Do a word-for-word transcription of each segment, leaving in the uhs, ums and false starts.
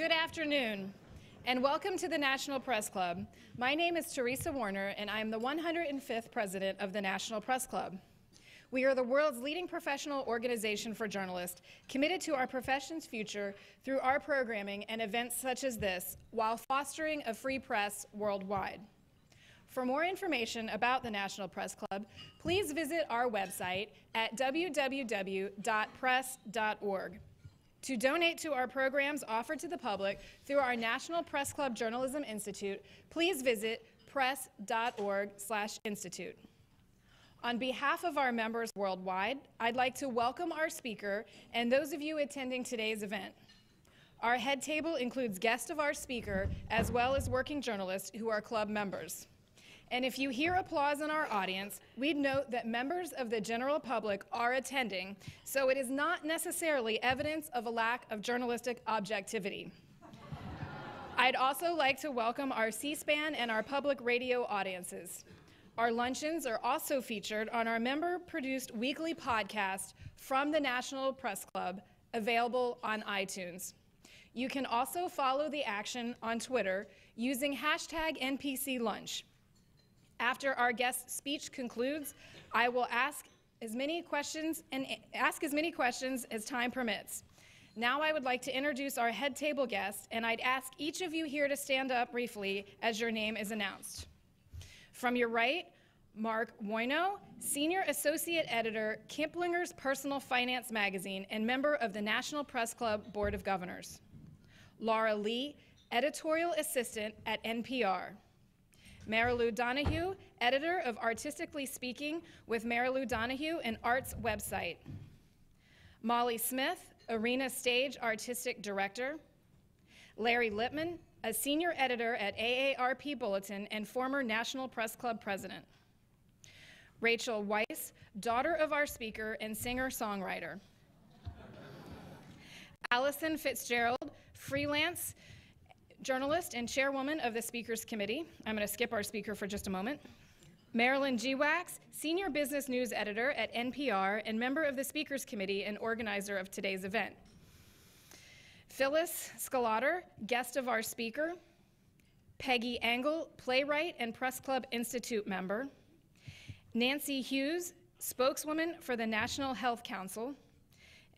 Good afternoon, and welcome to the National Press Club. My name is Teresa Warner, and I am the one hundred fifth president of the National Press Club. We are the world's leading professional organization for journalists, committed to our profession's future through our programming and events such as this, while fostering a free press worldwide. For more information about the National Press Club, please visit our website at w w w dot press dot org. To donate to our programs offered to the public through our National Press Club Journalism Institute, please visit press dot org slash institute. On behalf of our members worldwide, I'd like to welcome our speaker and those of you attending today's event. Our head table includes guests of our speaker as well as working journalists who are club members. And if you hear applause in our audience, we'd note that members of the general public are attending, so it is not necessarily evidence of a lack of journalistic objectivity. I'd also like to welcome our C SPAN and our public radio audiences. Our luncheons are also featured on our member-produced weekly podcast from the National Press Club, available on iTunes. You can also follow the action on Twitter using hashtag N P C Lunch. After our guest speech concludes, I will ask as many questions and ask as many questions as time permits. Now I would like to introduce our head table guest, and I'd ask each of you here to stand up briefly as your name is announced. From your right, Mark Woino, Senior Associate Editor, Kiplinger's Personal Finance Magazine and member of the National Press Club Board of Governors. Laura Lee, Editorial Assistant at N P R. Marilou Donahue, Editor of Artistically Speaking with Marilou Donahue and Arts Website. Molly Smith, Arena Stage Artistic Director. Larry Lippman, a senior editor at A A R P Bulletin and former National Press Club president. Rachel Weiss, daughter of our speaker and singer-songwriter. Allison Fitzgerald, freelance journalist and chairwoman of the Speakers Committee. I'm going to skip our speaker for just a moment. Marilyn Geewax, senior business news editor at N P R and member of the Speakers Committee and organizer of today's event. Phyllis Scalatter, guest of our speaker. Peggy Engel, playwright and Press Club Institute member. Nancy Hughes, spokeswoman for the National Health Council.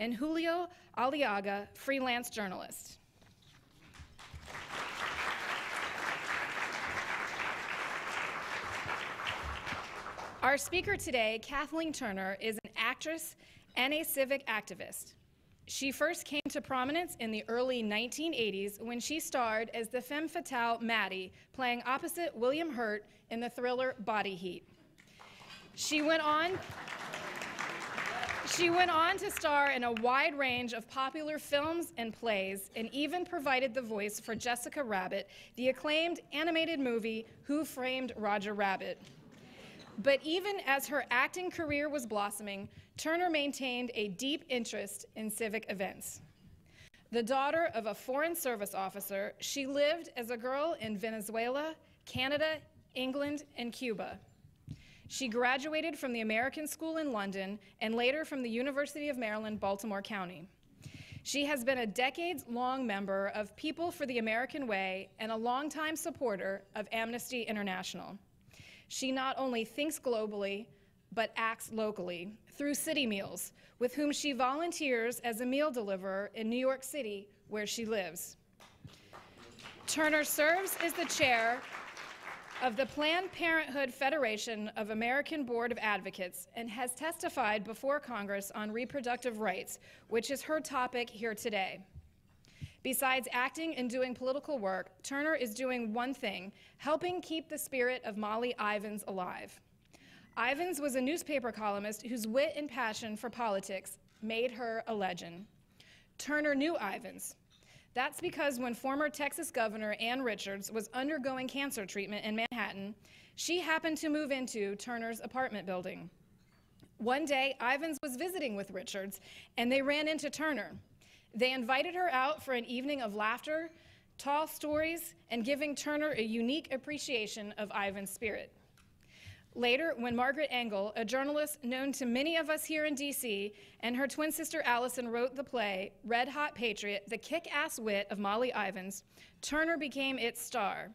And Julio Aliaga, freelance journalist. Our speaker today, Kathleen Turner, is an actress and a civic activist. She first came to prominence in the early nineteen eighties when she starred as the femme fatale Maddie, playing opposite William Hurt in the thriller Body Heat. She went on, she went on to star in a wide range of popular films and plays, and even provided the voice for Jessica Rabbit, the acclaimed animated movie Who Framed Roger Rabbit. But even as her acting career was blossoming, Turner maintained a deep interest in civic events. The daughter of a Foreign Service officer, she lived as a girl in Venezuela, Canada, England, and Cuba. She graduated from the American School in London and later from the University of Maryland, Baltimore County. She has been a decades-long member of People for the American Way and a longtime supporter of Amnesty International. She not only thinks globally, but acts locally through City Meals, with whom she volunteers as a meal deliverer in New York City, where she lives. Turner serves as the chair of the Planned Parenthood Federation of American Board of Advocates and has testified before Congress on reproductive rights, which is her topic here today. Besides acting and doing political work, Turner is doing one thing, helping keep the spirit of Molly Ivins alive. Ivins was a newspaper columnist whose wit and passion for politics made her a legend. Turner knew Ivins. That's because when former Texas Governor Ann Richards was undergoing cancer treatment in Manhattan, she happened to move into Turner's apartment building. One day, Ivins was visiting with Richards, and they ran into Turner. They invited her out for an evening of laughter, tall stories, and giving Turner a unique appreciation of Ivan's spirit. Later, when Margaret Engel, a journalist known to many of us here in D C, and her twin sister Allison wrote the play Red Hot Patriot, The Kick-Ass Wit of Molly Ivins, Turner became its star.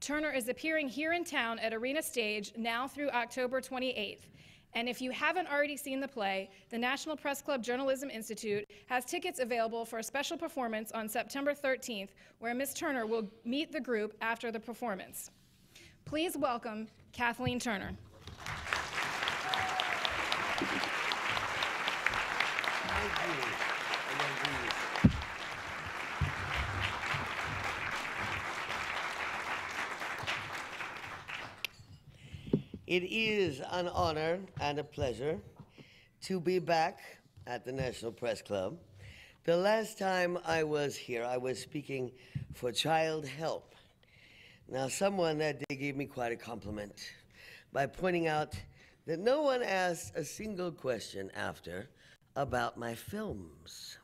Turner is appearing here in town at Arena Stage now through October twenty-eighth. And if you haven't already seen the play, the National Press Club Journalism Institute has tickets available for a special performance on September thirteenth, where Miz Turner will meet the group after the performance. Please welcome Kathleen Turner. Thank you. It is an honor and a pleasure to be back at the National Press Club. The last time I was here, I was speaking for Child Help. Now, someone that day gave me quite a compliment by pointing out that no one asked a single question after about my films.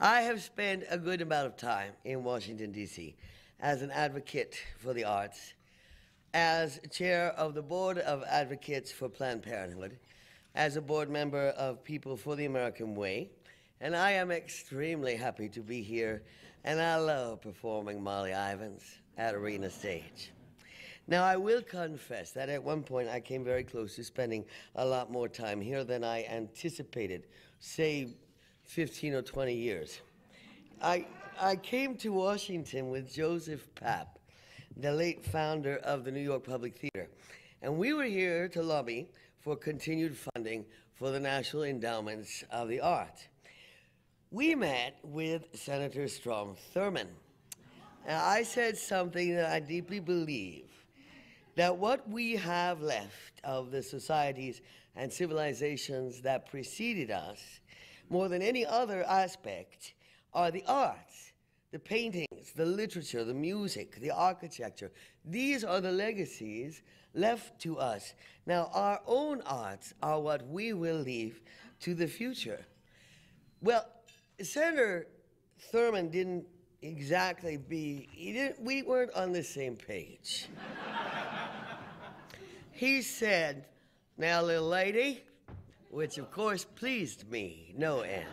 I have spent a good amount of time in Washington, D C as an advocate for the arts, as chair of the Board of Advocates for Planned Parenthood, as a board member of People for the American Way, and I am extremely happy to be here, and I love performing Molly Ivins at Arena Stage. Now, I will confess that at one point I came very close to spending a lot more time here than I anticipated, say fifteen or twenty years. I, I came to Washington with Joseph Papp, the late founder of the New York Public Theater. And we were here to lobby for continued funding for the National Endowments of the Arts. We met with Senator Strom Thurmond. And I said something that I deeply believe, that what we have left of the societies and civilizations that preceded us, more than any other aspect, are the arts. The paintings, the literature, the music, the architecture, these are the legacies left to us. Now, our own arts are what we will leave to the future. Well, Senator Thurmond didn't exactly be, he didn't, we weren't on the same page. He said, "Now, little lady," which of course pleased me no end.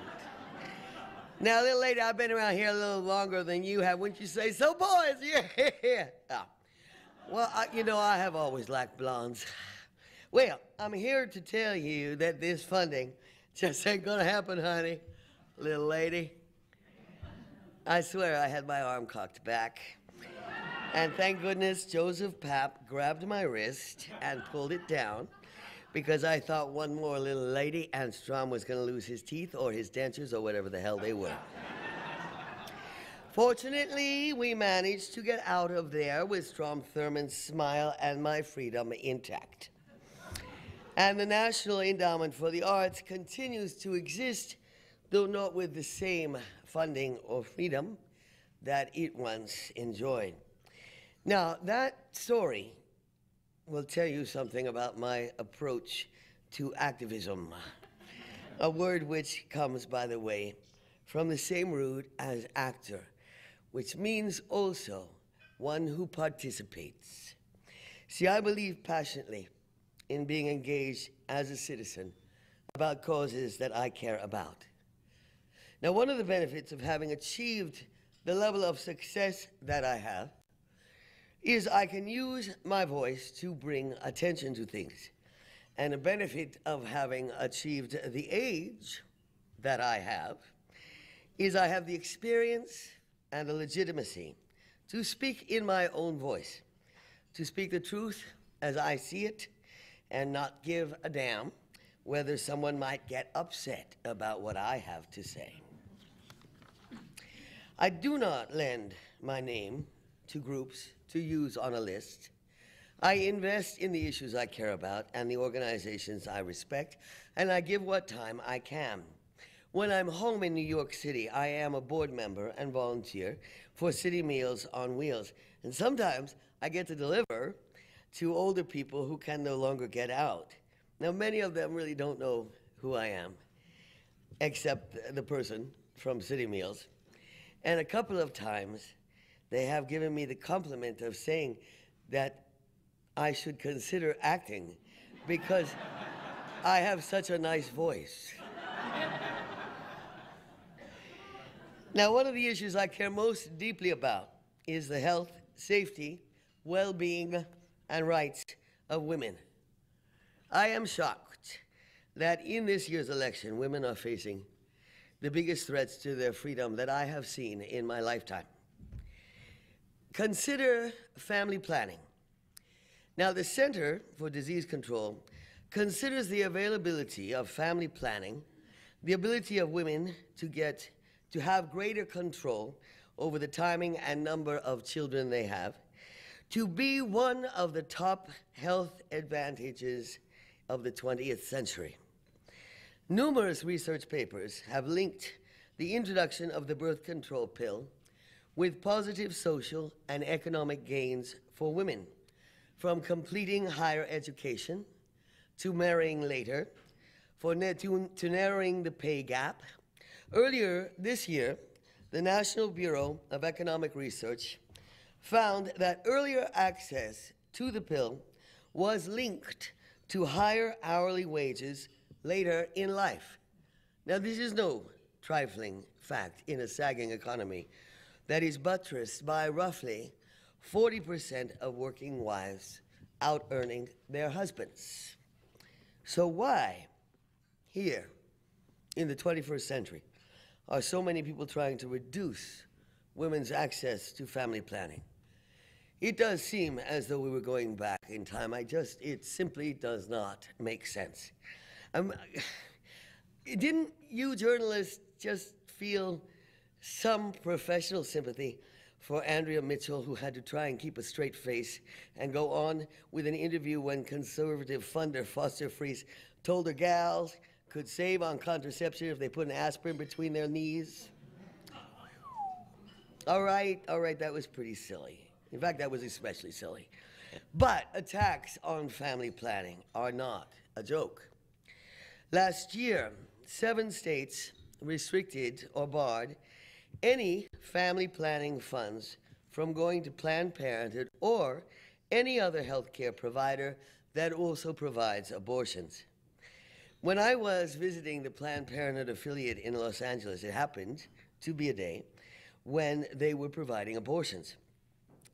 "Now, little lady, I've been around here a little longer than you have. Wouldn't you say so, boys?" Yeah, yeah. Oh. Well, I, you know, I have always liked blondes. Well, I'm here to tell you that this funding just ain't gonna happen, honey, little lady. I swear I had my arm cocked back. And thank goodness Joseph Papp grabbed my wrist and pulled it down, because I thought one more little lady and Strom was gonna lose his teeth or his dentures or whatever the hell they were. Fortunately, we managed to get out of there with Strom Thurmond's smile and my freedom intact. And the National Endowment for the Arts continues to exist, though not with the same funding or freedom that it once enjoyed. Now, that story will tell you something about my approach to activism, a word which comes, by the way, from the same root as actor, which means also one who participates. See, I believe passionately in being engaged as a citizen about causes that I care about. Now, one of the benefits of having achieved the level of success that I have is I can use my voice to bring attention to things. And the benefit of having achieved the age that I have is I have the experience and the legitimacy to speak in my own voice, to speak the truth as I see it and not give a damn whether someone might get upset about what I have to say. I do not lend my name to groups to use on a list. I invest in the issues I care about and the organizations I respect, and I give what time I can. When I'm home in New York City, I am a board member and volunteer for City Meals on Wheels. And sometimes I get to deliver to older people who can no longer get out. Now, many of them really don't know who I am, except the person from City Meals. And a couple of times, they have given me the compliment of saying that I should consider acting because I have such a nice voice. Now, one of the issues I care most deeply about is the health, safety, well-being, and rights of women. I am shocked that in this year's election, women are facing the biggest threats to their freedom that I have seen in my lifetime. Consider family planning. Now, the Center for Disease Control considers the availability of family planning, the ability of women to get to have greater control over the timing and number of children they have, to be one of the top health advantages of the twentieth century. Numerous research papers have linked the introduction of the birth control pill with positive social and economic gains for women, from completing higher education, to marrying later, for na to, to narrowing the pay gap. Earlier this year, the National Bureau of Economic Research found that earlier access to the pill was linked to higher hourly wages later in life. Now, this is no trifling fact in a sagging economy that is buttressed by roughly forty percent of working wives out-earning their husbands. So why, here in the twenty-first century, are so many people trying to reduce women's access to family planning? It does seem as though we were going back in time. I just, it simply does not make sense. Um, didn't you journalists just feel some professional sympathy for Andrea Mitchell, who had to try and keep a straight face and go on with an interview when conservative funder Foster Freese told her gals could save on contraception if they put an aspirin between their knees? All right, all right, that was pretty silly. In fact, that was especially silly. But attacks on family planning are not a joke. Last year, seven states restricted or barred any family planning funds from going to Planned Parenthood or any other health care provider that also provides abortions. When I was visiting the Planned Parenthood affiliate in Los Angeles, it happened to be a day when they were providing abortions.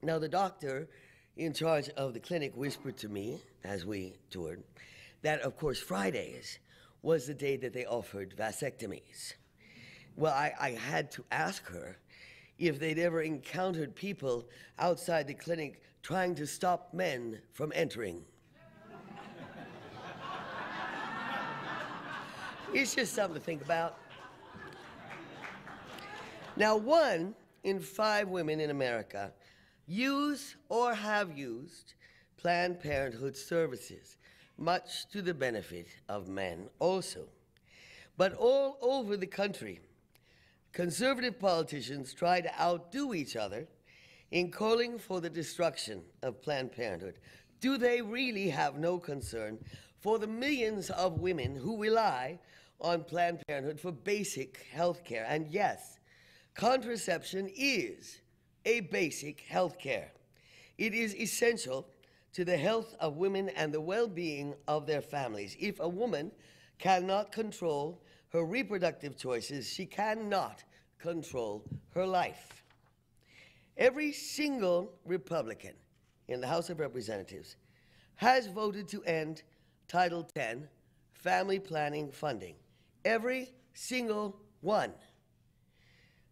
Now, the doctor in charge of the clinic whispered to me as we toured that, of course, Fridays was the day that they offered vasectomies. Well, I, I had to ask her if they'd ever encountered people outside the clinic trying to stop men from entering. It's just something to think about. Now, one in five women in America use or have used Planned Parenthood services, much to the benefit of men also. But all over the country, conservative politicians try to outdo each other in calling for the destruction of Planned Parenthood. Do they really have no concern for the millions of women who rely on Planned Parenthood for basic health care? And yes, contraception is a basic health care. It is essential to the health of women and the well-being of their families. If a woman cannot control her reproductive choices, she cannot control her life. Every single Republican in the House of Representatives has voted to end Title ten family planning funding. Every single one.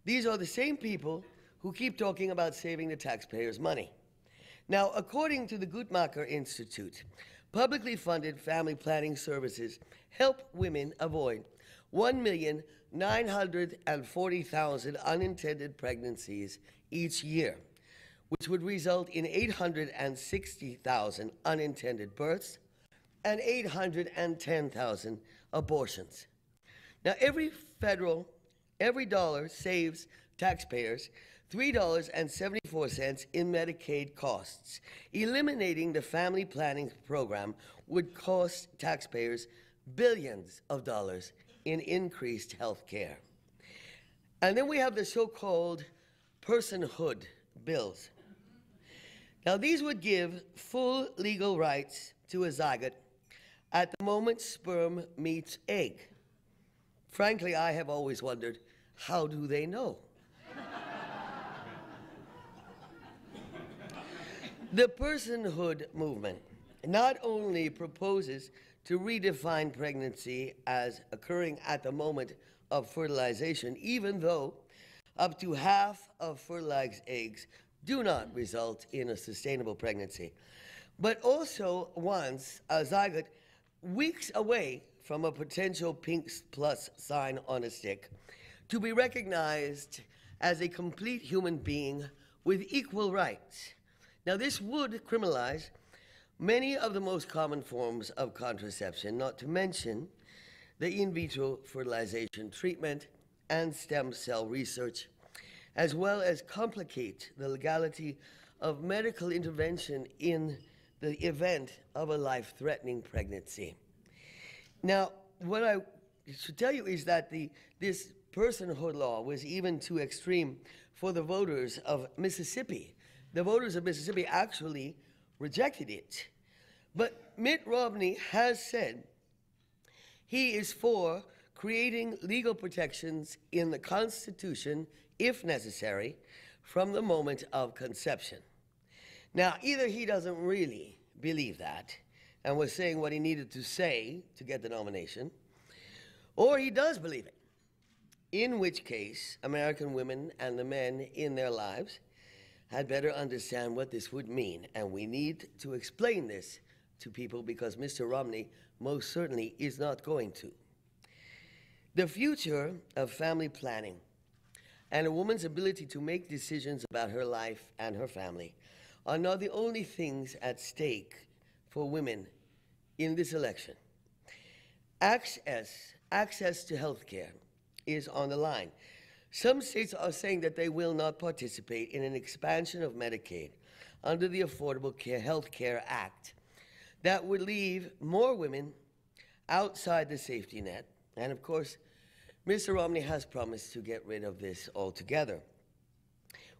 These are the same people who keep talking about saving the taxpayers' money. Now, according to the Guttmacher Institute, publicly funded family planning services help women avoid one million nine hundred forty thousand unintended pregnancies each year, which would result in eight hundred sixty thousand unintended births and eight hundred ten thousand abortions. Now, every federal, every dollar saves taxpayers three dollars and seventy-four cents in Medicaid costs. Eliminating the family planning program would cost taxpayers billions of dollars in increased health care. And then we have the so-called personhood bills. Now, these would give full legal rights to a zygote at the moment sperm meets egg. Frankly, I have always wondered, how do they know? The personhood movement not only proposes to redefine pregnancy as occurring at the moment of fertilization, even though up to half of fertilized eggs do not result in a sustainable pregnancy, but also wants a zygote weeks away from a potential pink plus sign on a stick to be recognized as a complete human being with equal rights. Now, this would criminalize many of the most common forms of contraception, not to mention the in vitro fertilization treatment and stem cell research, as well as complicate the legality of medical intervention in the event of a life-threatening pregnancy. Now, what I should tell you is that the, this personhood law was even too extreme for the voters of Mississippi. The voters of Mississippi actually rejected it. But Mitt Romney has said he is for creating legal protections in the Constitution, if necessary, from the moment of conception. Now, either he doesn't really believe that and was saying what he needed to say to get the nomination, or he does believe it, in which case American women and the men in their lives had better understand what this would mean, and we need to explain this to people because Mister Romney most certainly is not going to. The future of family planning and a woman's ability to make decisions about her life and her family are not the only things at stake for women in this election. Access, access to health care is on the line. Some states are saying that they will not participate in an expansion of Medicaid under the Affordable Health Care Act. That would leave more women outside the safety net. And of course, Mister Romney has promised to get rid of this altogether.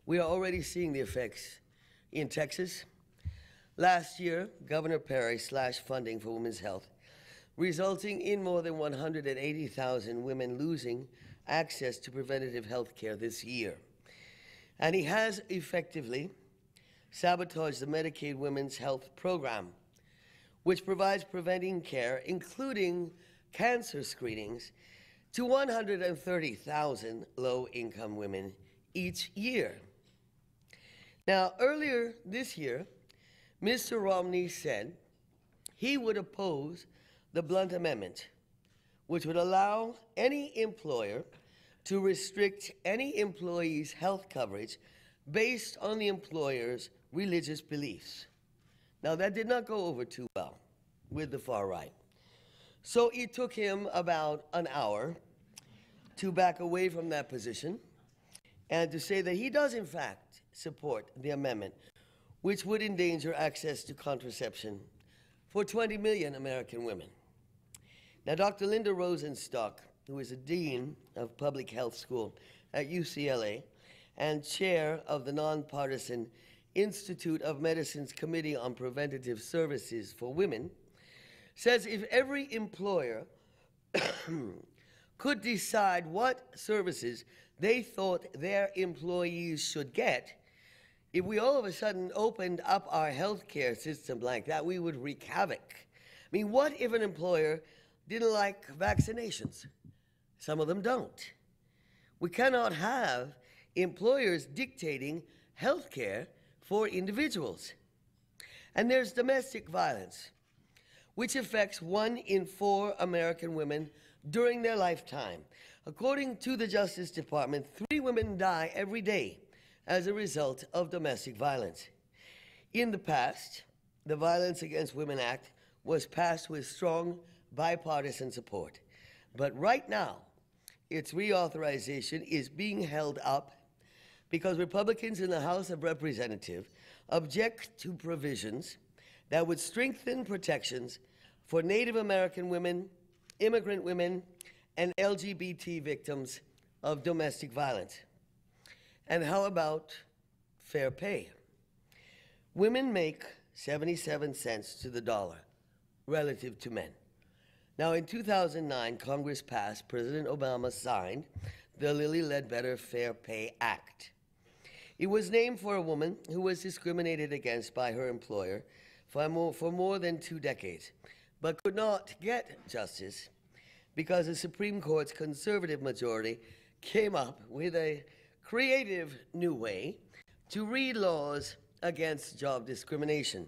We are already seeing the effects in Texas. Last year, Governor Perry slashed funding for women's health, resulting in more than one hundred eighty thousand women losing access to preventative health care this year. And he has effectively sabotaged the Medicaid Women's Health Program, which provides preventing care, including cancer screenings, to one hundred thirty thousand low-income women each year. Now, earlier this year, Mister Romney said he would oppose the Blunt Amendment, which would allow any employer to restrict any employee's health coverage based on the employer's religious beliefs. Now, that did not go over too well with the far right. So it took him about an hour to back away from that position and to say that he does, in fact, support the amendment, which would endanger access to contraception for twenty million American women. Now, Doctor Linda Rosenstock, who is a dean of public health school at U C L A and chair of the nonpartisan Institute of Medicine's Committee on Preventative Services for Women, says if every employer could decide what services they thought their employees should get, if we all of a sudden opened up our healthcare system like that, we would wreak havoc. I mean, what if an employer didn't like vaccinations? Some of them don't. We cannot have employers dictating health care for individuals. And there's domestic violence, which affects one in four American women during their lifetime. According to the Justice Department, three women die every day as a result of domestic violence. In the past, the Violence Against Women Act was passed with strong bipartisan support. But right now, its reauthorization is being held up because Republicans in the House of Representatives object to provisions that would strengthen protections for Native American women, immigrant women, and L G B T victims of domestic violence. And how about fair pay? Women make seventy-seven cents to the dollar relative to men. Now, in two thousand nine, Congress passed, President Obama signed the Lilly Ledbetter Fair Pay Act. It was named for a woman who was discriminated against by her employer for more, for more than two decades, but could not get justice because the Supreme Court's conservative majority came up with a creative new way to read laws against job discrimination.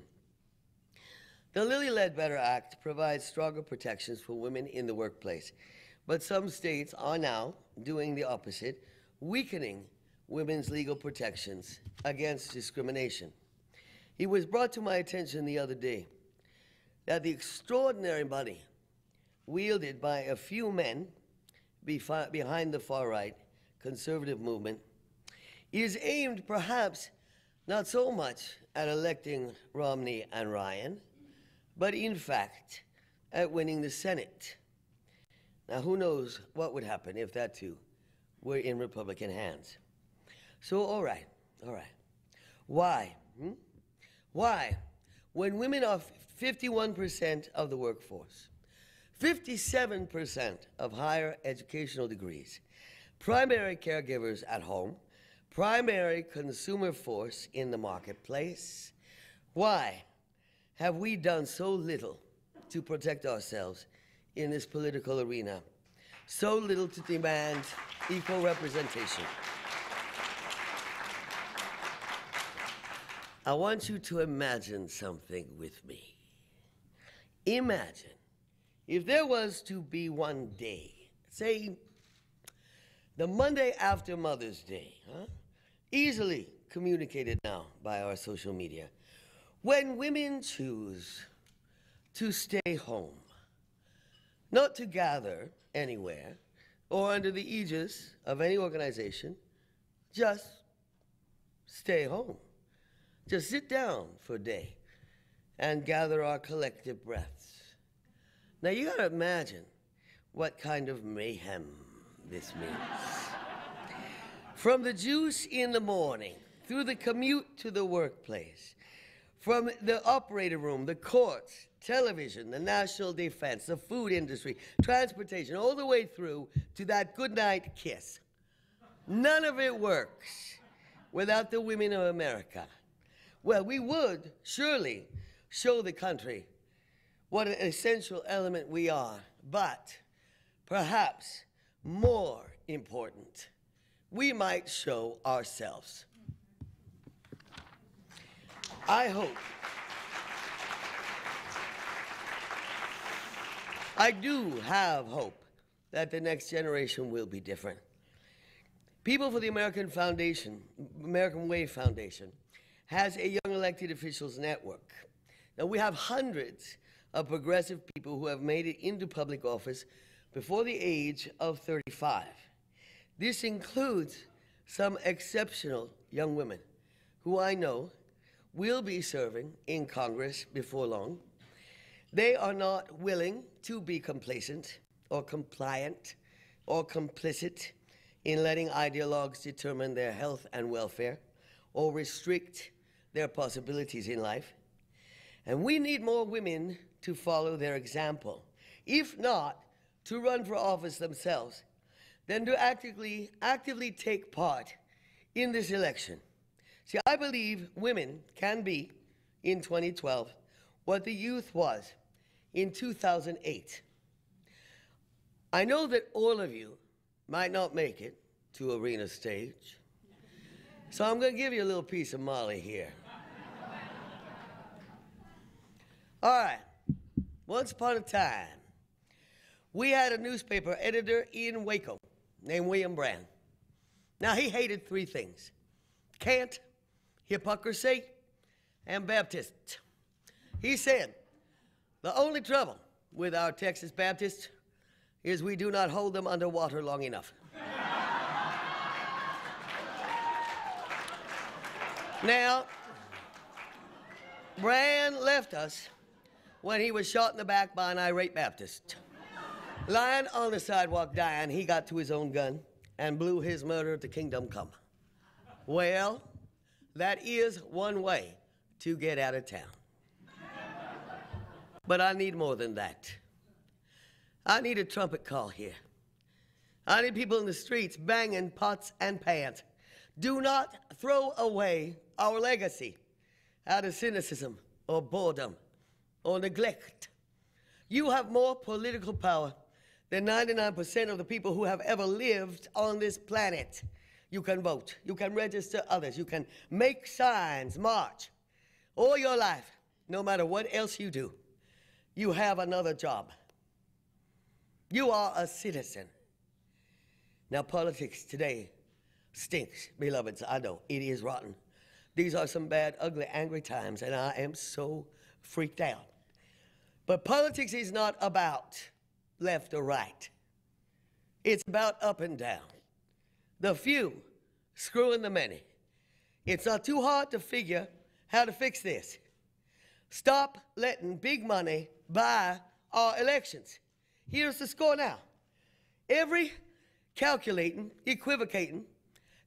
The Lilly Ledbetter Act provides stronger protections for women in the workplace, but some states are now doing the opposite, weakening women's legal protections against discrimination. It was brought to my attention the other day that the extraordinary money wielded by a few men behind the far-right conservative movement is aimed perhaps not so much at electing Romney and Ryan, but in fact, at winning the Senate. Now, who knows what would happen if that, too, were in Republican hands. So, all right, all right. Why? Hmm? Why, when women are fifty-one percent of the workforce, fifty-seven percent of higher educational degrees, primary caregivers at home, primary consumer force in the marketplace, why have we done so little to protect ourselves in this political arena? So little to demand equal representation. I want you to imagine something with me. Imagine if there was to be one day, say the Monday after Mother's Day, huh? Easily communicated now by our social media, when women choose to stay home, not to gather anywhere or under the aegis of any organization, just stay home. Just sit down for a day and gather our collective breaths. Now, you gotta imagine what kind of mayhem this means. From the juice in the morning, through the commute to the workplace, from the operating room, the courts, television, the national defense, the food industry, transportation, all the way through to that goodnight kiss. None of it works without the women of America. Well, we would surely show the country what an essential element we are, but perhaps more important, we might show ourselves. I hope, I do have hope that the next generation will be different. People for the American Foundation, American Way Foundation, has a young elected officials network. Now, we have hundreds of progressive people who have made it into public office before the age of thirty-five. This includes some exceptional young women who I know will be serving in Congress before long. They are not willing to be complacent or compliant or complicit in letting ideologues determine their health and welfare or restrict their possibilities in life. And we need more women to follow their example. If not, to run for office themselves, then to actively, actively take part in this election. See, I believe women can be, in twenty twelve, what the youth was in two thousand eight. I know that all of you might not make it to Arena Stage, so I'm going to give you a little piece of Molly here. All right. Once upon a time, we had a newspaper editor in Waco named William Brand. Now, he hated three things: Cant, hypocrisy, and Baptists. He said, the only trouble with our Texas Baptists is we do not hold them underwater long enough. Now, Brand left us when he was shot in the back by an irate Baptist. Lying on the sidewalk dying, he got to his own gun and blew his murder to kingdom come. Well, that is one way to get out of town. But I need more than that. I need a trumpet call here. I need people in the streets banging pots and pans. Do not throw away our legacy out of cynicism or boredom or neglect. You have more political power than ninety-nine percent of the people who have ever lived on this planet. You can vote, you can register others, you can make signs, march. All your life, no matter what else you do, you have another job. You are a citizen. Now, politics today stinks, beloveds, I know, it is rotten. These are some bad, ugly, angry times, and I am so freaked out. But politics is not about left or right. It's about up and down. The few screwing the many. It's not too hard to figure how to fix this. Stop letting big money buy our elections. Here's the score now. Every calculating, equivocating,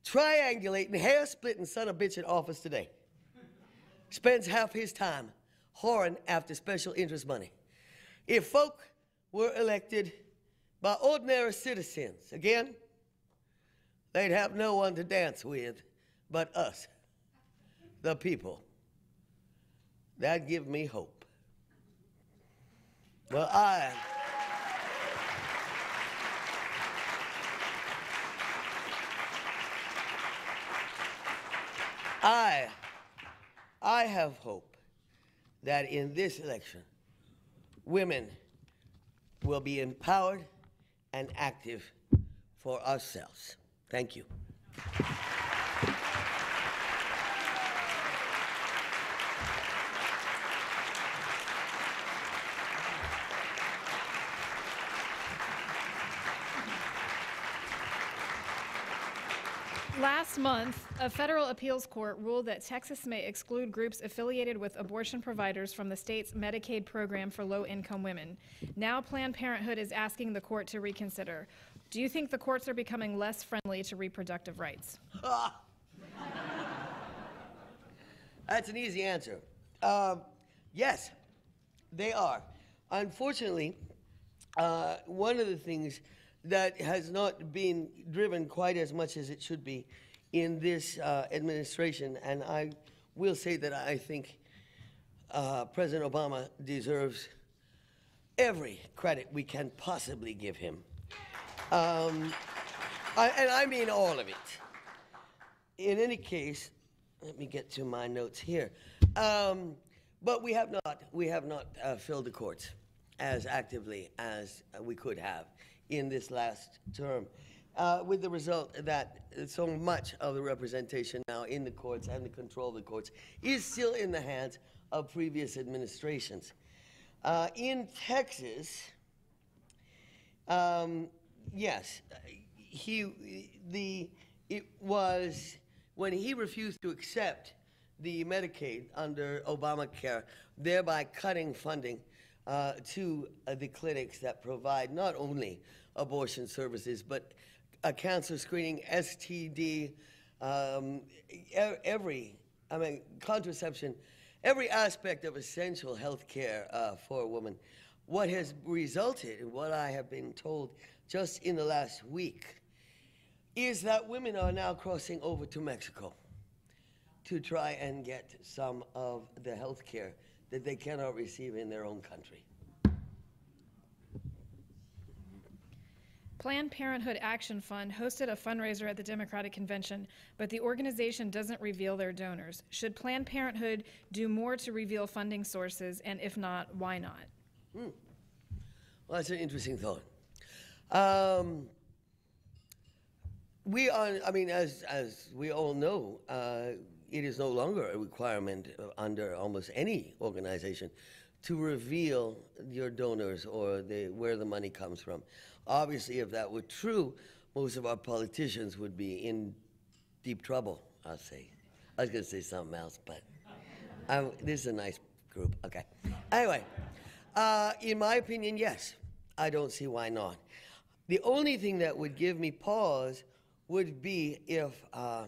triangulating, hair-splitting son of a bitch in office today spends half his time whoring after special interest money. If folk were elected by ordinary citizens, again, they'd have no one to dance with but us, the people. That gives me hope. Well, I... I, I have hope that in this election, women will be empowered and active for ourselves. Thank you. Last month, a federal appeals court ruled that Texas may exclude groups affiliated with abortion providers from the state's Medicaid program for low-income women. Now Planned Parenthood is asking the court to reconsider. Do you think the courts are becoming less friendly to reproductive rights? Ah. That's an easy answer. Uh, yes, they are. Unfortunately, uh, one of the things that has not been driven quite as much as it should be in this uh, administration. And I will say that I think uh, President Obama deserves every credit we can possibly give him. Um, I, and I mean all of it. In any case, let me get to my notes here. Um, but we have not, we have not uh, filled the courts as actively as we could have in this last term, uh, with the result that so much of the representation now in the courts and the control of the courts is still in the hands of previous administrations. Uh, in Texas, um, yes, he, the, it was when he refused to accept the Medicaid under Obamacare, thereby cutting funding Uh, to uh, the clinics that provide not only abortion services, but a cancer screening, S T D, um, e every, I mean, contraception, every aspect of essential health care uh, for a woman. What has resulted, and what I have been told just in the last week, is that women are now crossing over to Mexico to try and get some of the health care that they cannot receive in their own country. Planned Parenthood Action Fund hosted a fundraiser at the Democratic Convention, but the organization doesn't reveal their donors. Should Planned Parenthood do more to reveal funding sources, and if not, why not? Hmm. Well, that's an interesting thought. Um, we are, I mean, as, as we all know, uh, it is no longer a requirement under almost any organization to reveal your donors or the, where the money comes from. Obviously, if that were true, most of our politicians would be in deep trouble, I'll say. I was going to say something else, but I'm, this is a nice group. Okay. Anyway, uh, in my opinion, yes. I don't see why not. The only thing that would give me pause would be if... Uh,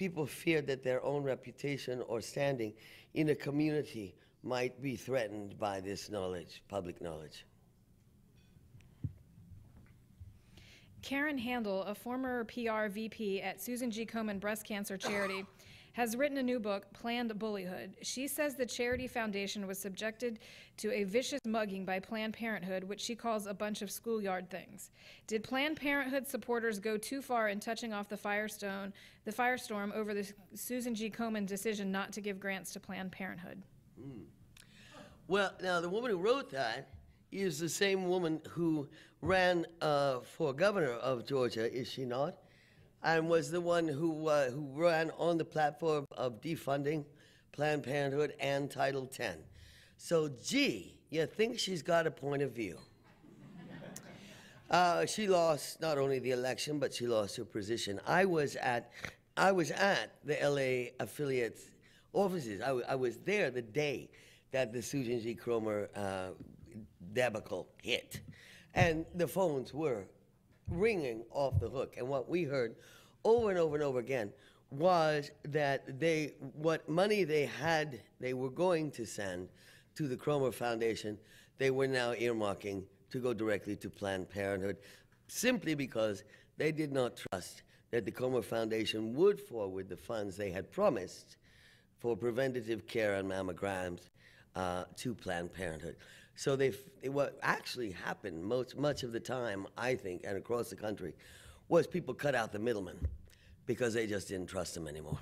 people feared that their own reputation or standing in a community might be threatened by this knowledge, public knowledge. Karen Handel, a former P R V P at Susan G. Komen Breast Cancer Charity, has written a new book, Planned Bullyhood. She says the charity foundation was subjected to a vicious mugging by Planned Parenthood, which she calls a bunch of schoolyard things. Did Planned Parenthood supporters go too far in touching off the firestone, the firestorm over the Susan G. Komen decision not to give grants to Planned Parenthood? Mm. Well, now the woman who wrote that is the same woman who ran uh, for governor of Georgia, is she not? And was the one who, uh, who ran on the platform of defunding Planned Parenthood and Title ten. So, gee, you think she's got a point of view. uh, she lost not only the election, but she lost her position. I was at, I was at the L A affiliate's offices. I, I was there the day that the Susan G. Komen uh, debacle hit. And the phones were ringing off the hook, and what we heard over and over and over again was that they, what money they had, they were going to send to the Komen Foundation, they were now earmarking to go directly to Planned Parenthood, simply because they did not trust that the Komen Foundation would forward the funds they had promised for preventative care and mammograms uh, to Planned Parenthood. So they, what actually happened most, much of the time, I think, and across the country, was people cut out the middleman because they just didn't trust them anymore.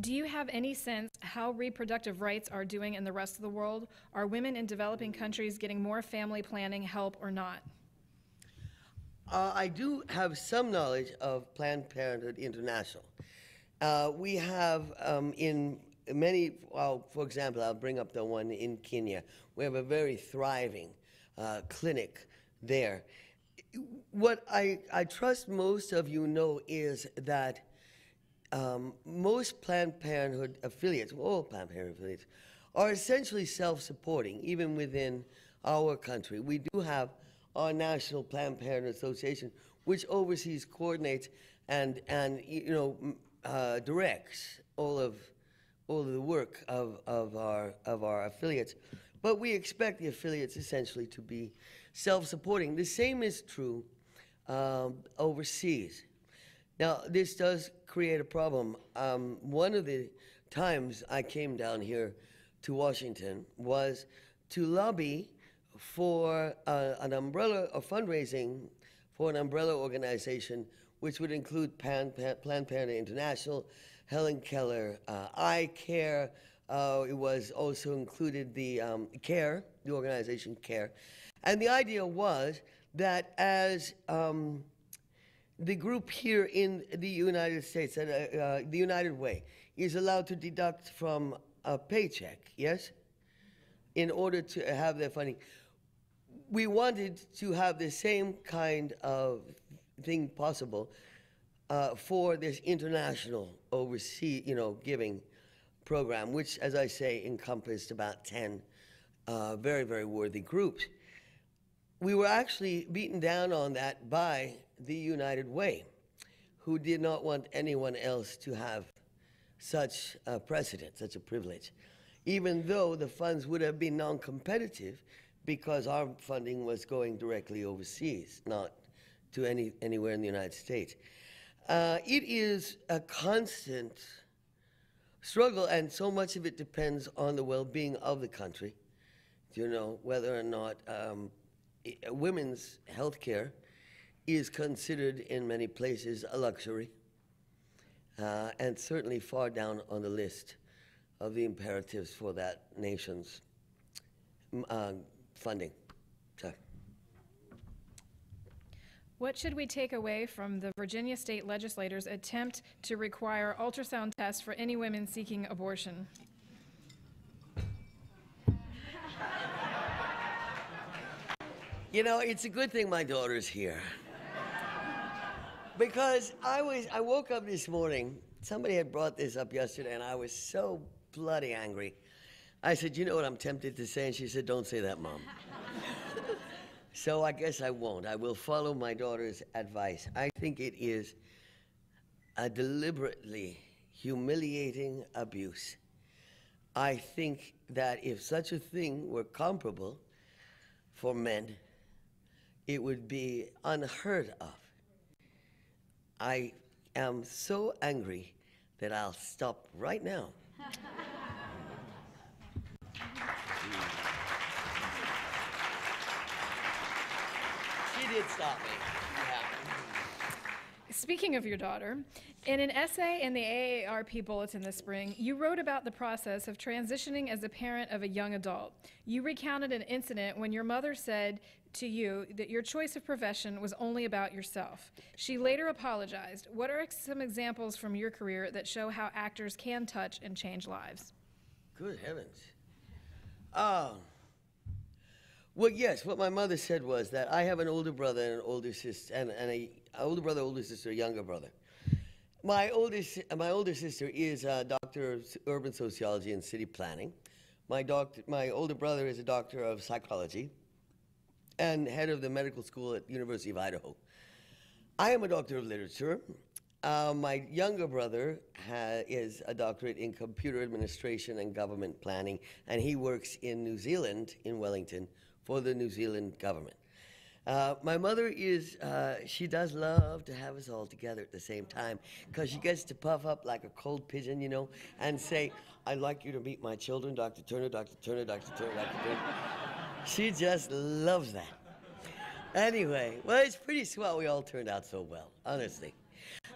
Do you have any sense how reproductive rights are doing in the rest of the world? Are women in developing countries getting more family planning help or not? Uh, I do have some knowledge of Planned Parenthood International. Uh, we have um, in Many, well, for example, I'll bring up the one in Kenya. We have a very thriving uh, clinic there. What I, I trust most of you know is that um, most Planned Parenthood affiliates, all Planned Parenthood affiliates, are essentially self-supporting, even within our country. We do have our National Planned Parenthood Association, which oversees, coordinates, and, and you know, uh, directs all of all of the work of, of, our, of our affiliates. But we expect the affiliates essentially to be self-supporting. The same is true um, overseas. Now, this does create a problem. Um, one of the times I came down here to Washington was to lobby for uh, an umbrella, or fundraising for an umbrella organization, which would include Pan, Pan, Planned Parenthood International, Helen Keller, uh, I Care. Uh, it was also included the um, CARE, the organization CARE. And the idea was that as um, the group here in the United States, uh, uh, the United Way, is allowed to deduct from a paycheck, yes, in order to have their funding. We wanted to have the same kind of thing possible Uh, for this international overseas, you know, giving program, which, as I say, encompassed about ten uh, very, very worthy groups. We were actually beaten down on that by the United Way, who did not want anyone else to have such a precedent, such a privilege, even though the funds would have been non-competitive because our funding was going directly overseas, not to any, anywhere in the United States. Uh, it is a constant struggle, and so much of it depends on the well-being of the country. You know, whether or not um, women's health care is considered in many places a luxury, uh, and certainly far down on the list of the imperatives for that nation's uh, funding. Sorry. What should we take away from the Virginia state legislators' attempt to require ultrasound tests for any women seeking abortion? You know, it's a good thing my daughter's here. Because I was, I woke up this morning, somebody had brought this up yesterday, and I was so bloody angry. I said, you know what I'm tempted to say? And she said, don't say that, Mom. So I guess I won't. I will follow my daughter's advice. I think it is a deliberately humiliating abuse. I think that if such a thing were comparable for men, it would be unheard of. I am so angry that I'll stop right now. She did stop me. Yeah. Speaking of your daughter, in an essay in the A A R P Bulletin this spring, you wrote about the process of transitioning as a parent of a young adult. You recounted an incident when your mother said to you that your choice of profession was only about yourself. She later apologized. What are some examples from your career that show how actors can touch and change lives? Good heavens. Um, well, yes, what my mother said was that I have an older brother and an older sister, and, and a, a older brother, older sister, a younger brother. My older, my older sister is a doctor of urban sociology and city planning. My, doctor, my older brother is a doctor of psychology and head of the medical school at University of Idaho. I am a doctor of literature. Uh, my younger brother ha is a doctorate in computer administration and government planning, and he works in New Zealand, in Wellington, for the New Zealand government. Uh, my mother is, uh, she does love to have us all together at the same time, because she gets to puff up like a cold pigeon, you know, and say, I'd like you to meet my children, Doctor Turner, Doctor Turner, Doctor Turner, Doctor Turner. She just loves that. Anyway, well, it's pretty swell we all turned out so well, honestly.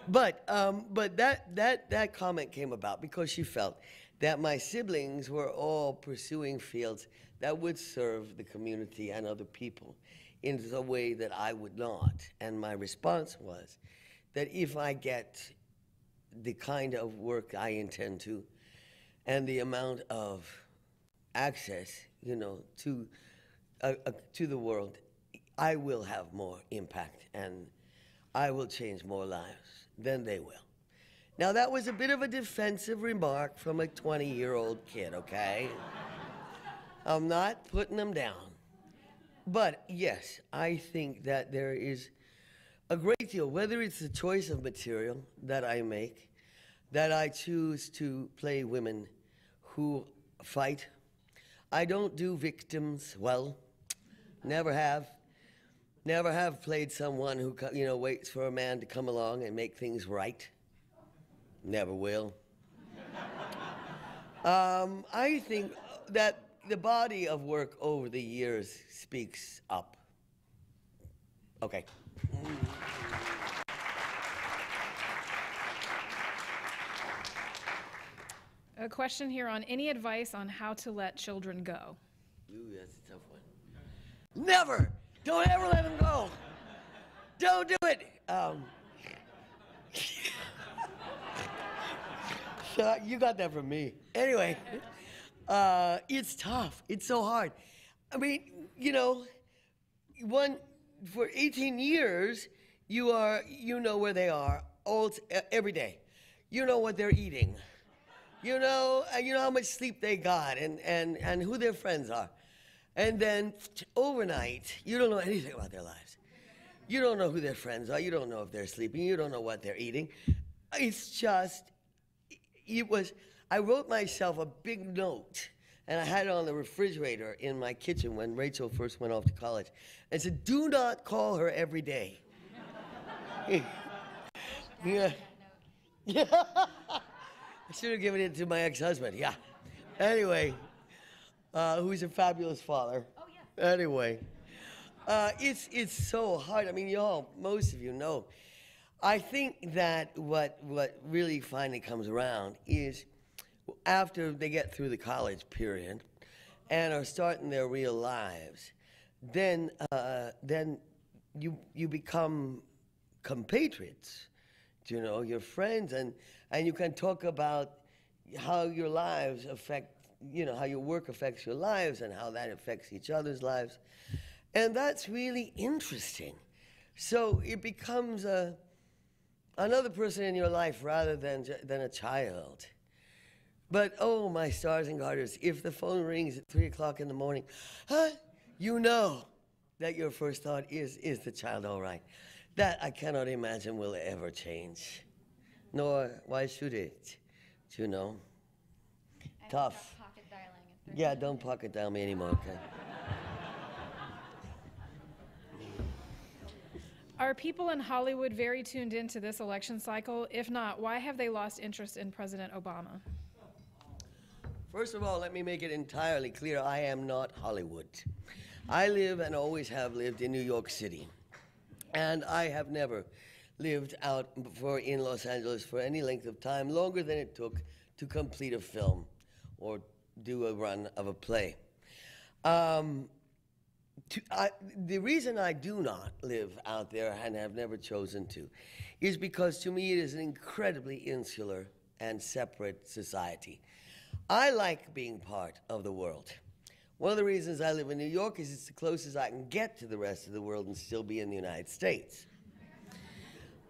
But, um, but that, that, that comment came about because she felt that my siblings were all pursuing fields that would serve the community and other people in the way that I would not. And my response was that if I get the kind of work I intend to and the amount of access, you know, to Uh, uh, to the world, I will have more impact and I will change more lives than they will. Now that was a bit of a defensive remark from a twenty-year-old kid, okay? I'm not putting them down. But yes, I think that there is a great deal, whether it's the choice of material that I make, that I choose to play women who fight. I don't do victims well. Never have. Never have played someone who, you know, waits for a man to come along and make things right. Never will. um, I think that the body of work over the years speaks up. Okay. A question here on any advice on how to let children go. Ooh, that's a tough one. Never! Don't ever let them go! Don't do it! Um, so you got that from me. Anyway, uh, it's tough. It's so hard. I mean, you know, one for eighteen years, you are, you know where they are all every day. You know what they're eating. You know, you know how much sleep they got and, and, and who their friends are. And then overnight, you don't know anything about their lives. You don't know who their friends are. You don't know if they're sleeping. You don't know what they're eating. It's just, it was, I wrote myself a big note, and I had it on the refrigerator in my kitchen when Rachel first went off to college. And said, do not call her every day. Yeah. I should have given it to my ex-husband, yeah. Anyway, uh, who's a fabulous father. Oh, yeah. Anyway, uh, it's, it's so hard. I mean, y'all, most of you know. I think that what, what really finally comes around is after they get through the college period and are starting their real lives, then, uh, then you, you become compatriots. You know, your friends, and, and you can talk about how your lives affect, you know, how your work affects your lives and how that affects each other's lives. And that's really interesting. So it becomes a, another person in your life rather than, than a child. But oh, my stars and garters, if the phone rings at three o'clock in the morning, huh, you know that your first thought is, is the child all right? That I cannot imagine will ever change. No, why should it? You know, I tough. Pocket dialing yeah, don't minutes. Pocket dial me anymore, okay? Are people in Hollywood very tuned into this election cycle? If not, why have they lost interest in President Obama? First of all, let me make it entirely clear, I am not Hollywood. I live and always have lived in New York City. And I have never lived out for in Los Angeles for any length of time, longer than it took to complete a film or do a run of a play. Um, To, I, the reason I do not live out there and have never chosen to is because to me it is an incredibly insular and separate society. I like being part of the world. One of the reasons I live in New York is it's the closest I can get to the rest of the world and still be in the United States.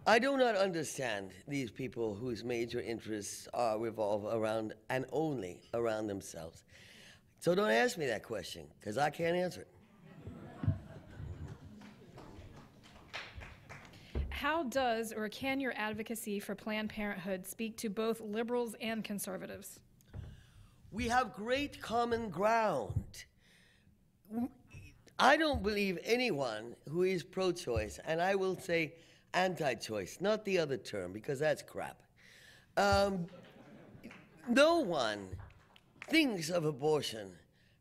I do not understand these people whose major interests are, revolve around and only around themselves. So don't ask me that question, because I can't answer it. How does or can your advocacy for Planned Parenthood speak to both liberals and conservatives? We have great common ground. I don't believe anyone who is pro-choice, and I will say anti-choice, not the other term, because that's crap. Um, no one thinks of abortion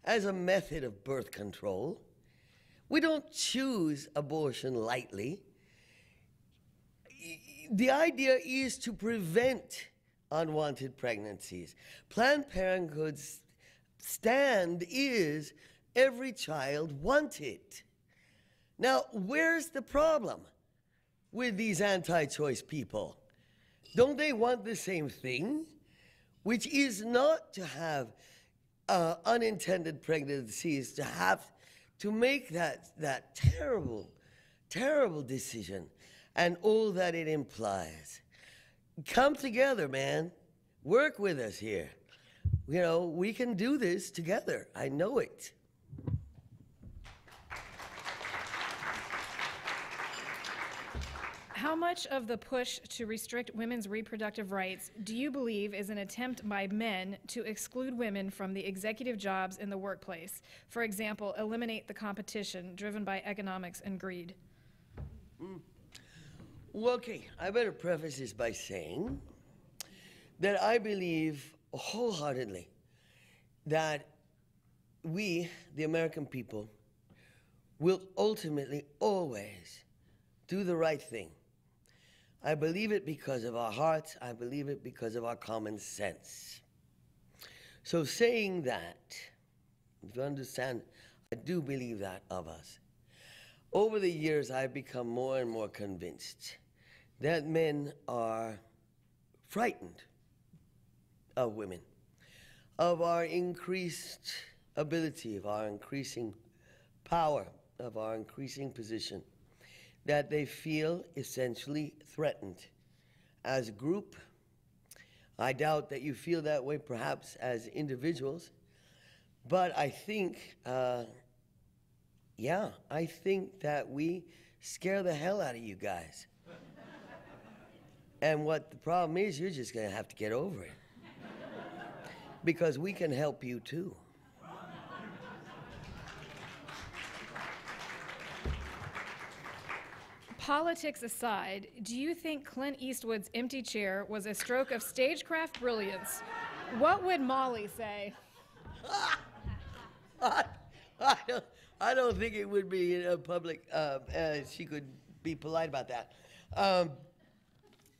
as a method of birth control. We don't choose abortion lightly. The idea is to prevent unwanted pregnancies. Planned Parenthood's stand is every child wanted. Now, where's the problem with these anti-choice people? Don't they want the same thing, which is not to have uh, unintended pregnancies, to have to make that, that terrible, terrible decision and all that it implies. Come together, man. Work with us here. You know, we can do this together. I know it. How much of the push to restrict women's reproductive rights do you believe is an attempt by men to exclude women from the executive jobs in the workplace? For example, eliminate the competition driven by economics and greed. Mm. Well, okay, I better preface this by saying that I believe wholeheartedly that we, the American people, will ultimately always do the right thing. I believe it because of our hearts. I believe it because of our common sense. So saying that, if you understand, I do believe that of us. Over the years, I've become more and more convinced that men are frightened of women, of our increased ability, of our increasing power, of our increasing position, that they feel essentially threatened as a group. I doubt that you feel that way, perhaps, as individuals, but I think, uh, yeah, I think that we scare the hell out of you guys. And what the problem is, you're just going to have to get over it. Because we can help you, too. Politics aside, do you think Clint Eastwood's empty chair was a stroke of stagecraft brilliance? What would Molly say? I, I, don't, I don't think it would be in a public. Uh, uh, she could be polite about that. Um,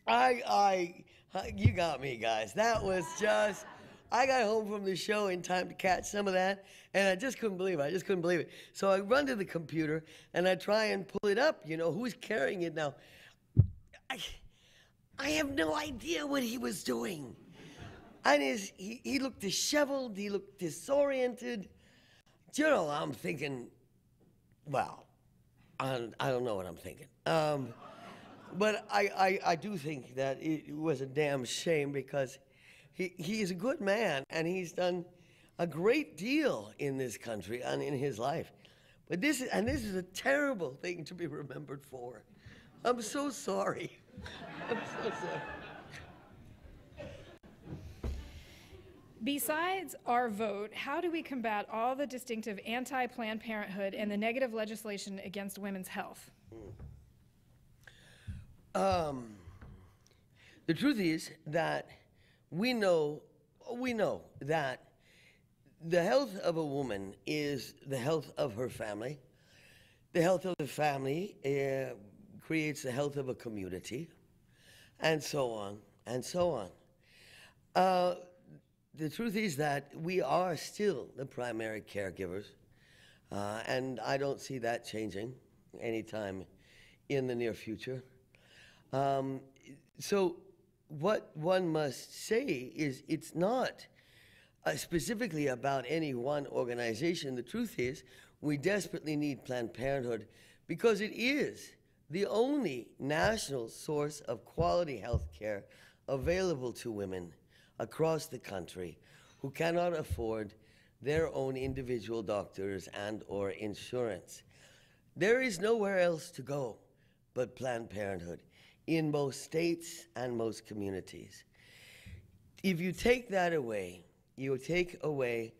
I, I, you got me, guys. That was just, I got home from the show in time to catch some of that, and I just couldn't believe it. I just couldn't believe it. So I run to the computer, and I try and pull it up. You know, who's carrying it now? I, I have no idea what he was doing. And his, he, he looked disheveled. He looked disoriented. You know, I'm thinking, well, I, I don't know what I'm thinking. Um, But I, I, I do think that it was a damn shame, because he, he is a good man, and he's done a great deal in this country and in his life. But this is, and this is a terrible thing to be remembered for. I'm so sorry. I'm so sorry. Besides our vote, how do we combat all the distinctive anti-Planned Parenthood and the negative legislation against women's health? Um, the truth is that we know, we know that the health of a woman is the health of her family. The health of the family uh, creates the health of a community, and so on, and so on. Uh, The truth is that we are still the primary caregivers, uh, and I don't see that changing anytime in the near future. Um, so what one must say is it's not uh, specifically about any one organization. The truth is we desperately need Planned Parenthood because it is the only national source of quality health care available to women across the country who cannot afford their own individual doctors and or insurance. There is nowhere else to go but Planned Parenthood in most states and most communities. If you take that away, you take away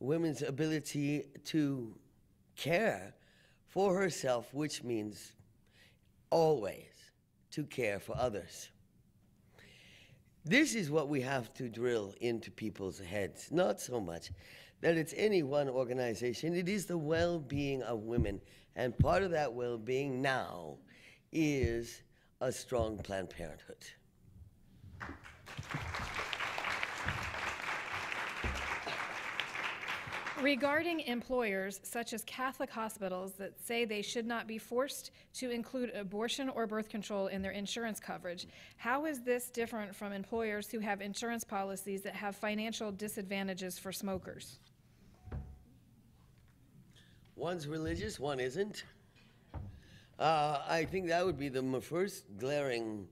women's ability to care for herself, which means always to care for others. This is what we have to drill into people's heads, not so much that it's any one organization. It is the well-being of women, and part of that well-being now is a strong Planned Parenthood. Regarding employers, such as Catholic hospitals, that say they should not be forced to include abortion or birth control in their insurance coverage, how is this different from employers who have insurance policies that have financial disadvantages for smokers? One's religious, one isn't. Uh, I think that would be the first glaring,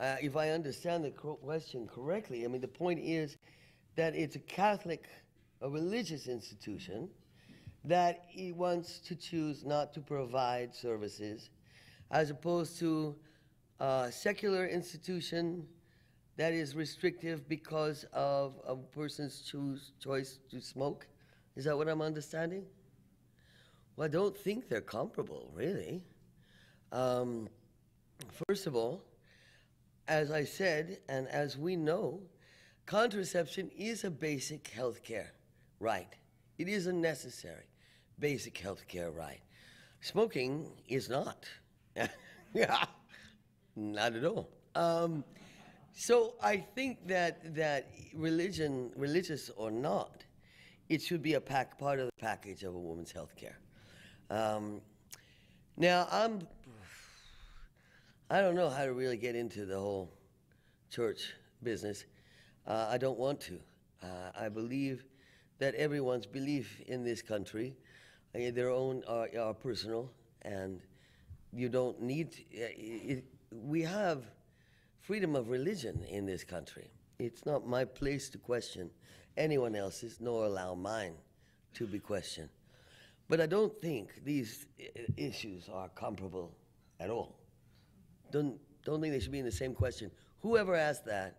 uh, if I understand the question correctly, I mean, the point is that it's a Catholic, a religious institution that he wants to choose not to provide services, as opposed to a secular institution that is restrictive because of a person's choose, choice to smoke. Is that what I'm understanding? Well, I don't think they're comparable, really. Um, first of all, as I said, and as we know, contraception is a basic health care right. It is a necessary, basic health care right. Smoking is not. Yeah, not at all. Um, so I think that, that religion, religious or not, it should be a pack, part of the package of a woman's health care. Um, now, I'm, I don't know how to really get into the whole church business. Uh, I don't want to. Uh, I believe that everyone's belief in this country, uh, their own are, are personal, and you don't need, to, uh, it, we have freedom of religion in this country. It's not my place to question anyone else's, nor allow mine to be questioned. But I don't think these issues are comparable at all. Don't, don't think they should be in the same question. Whoever asked that,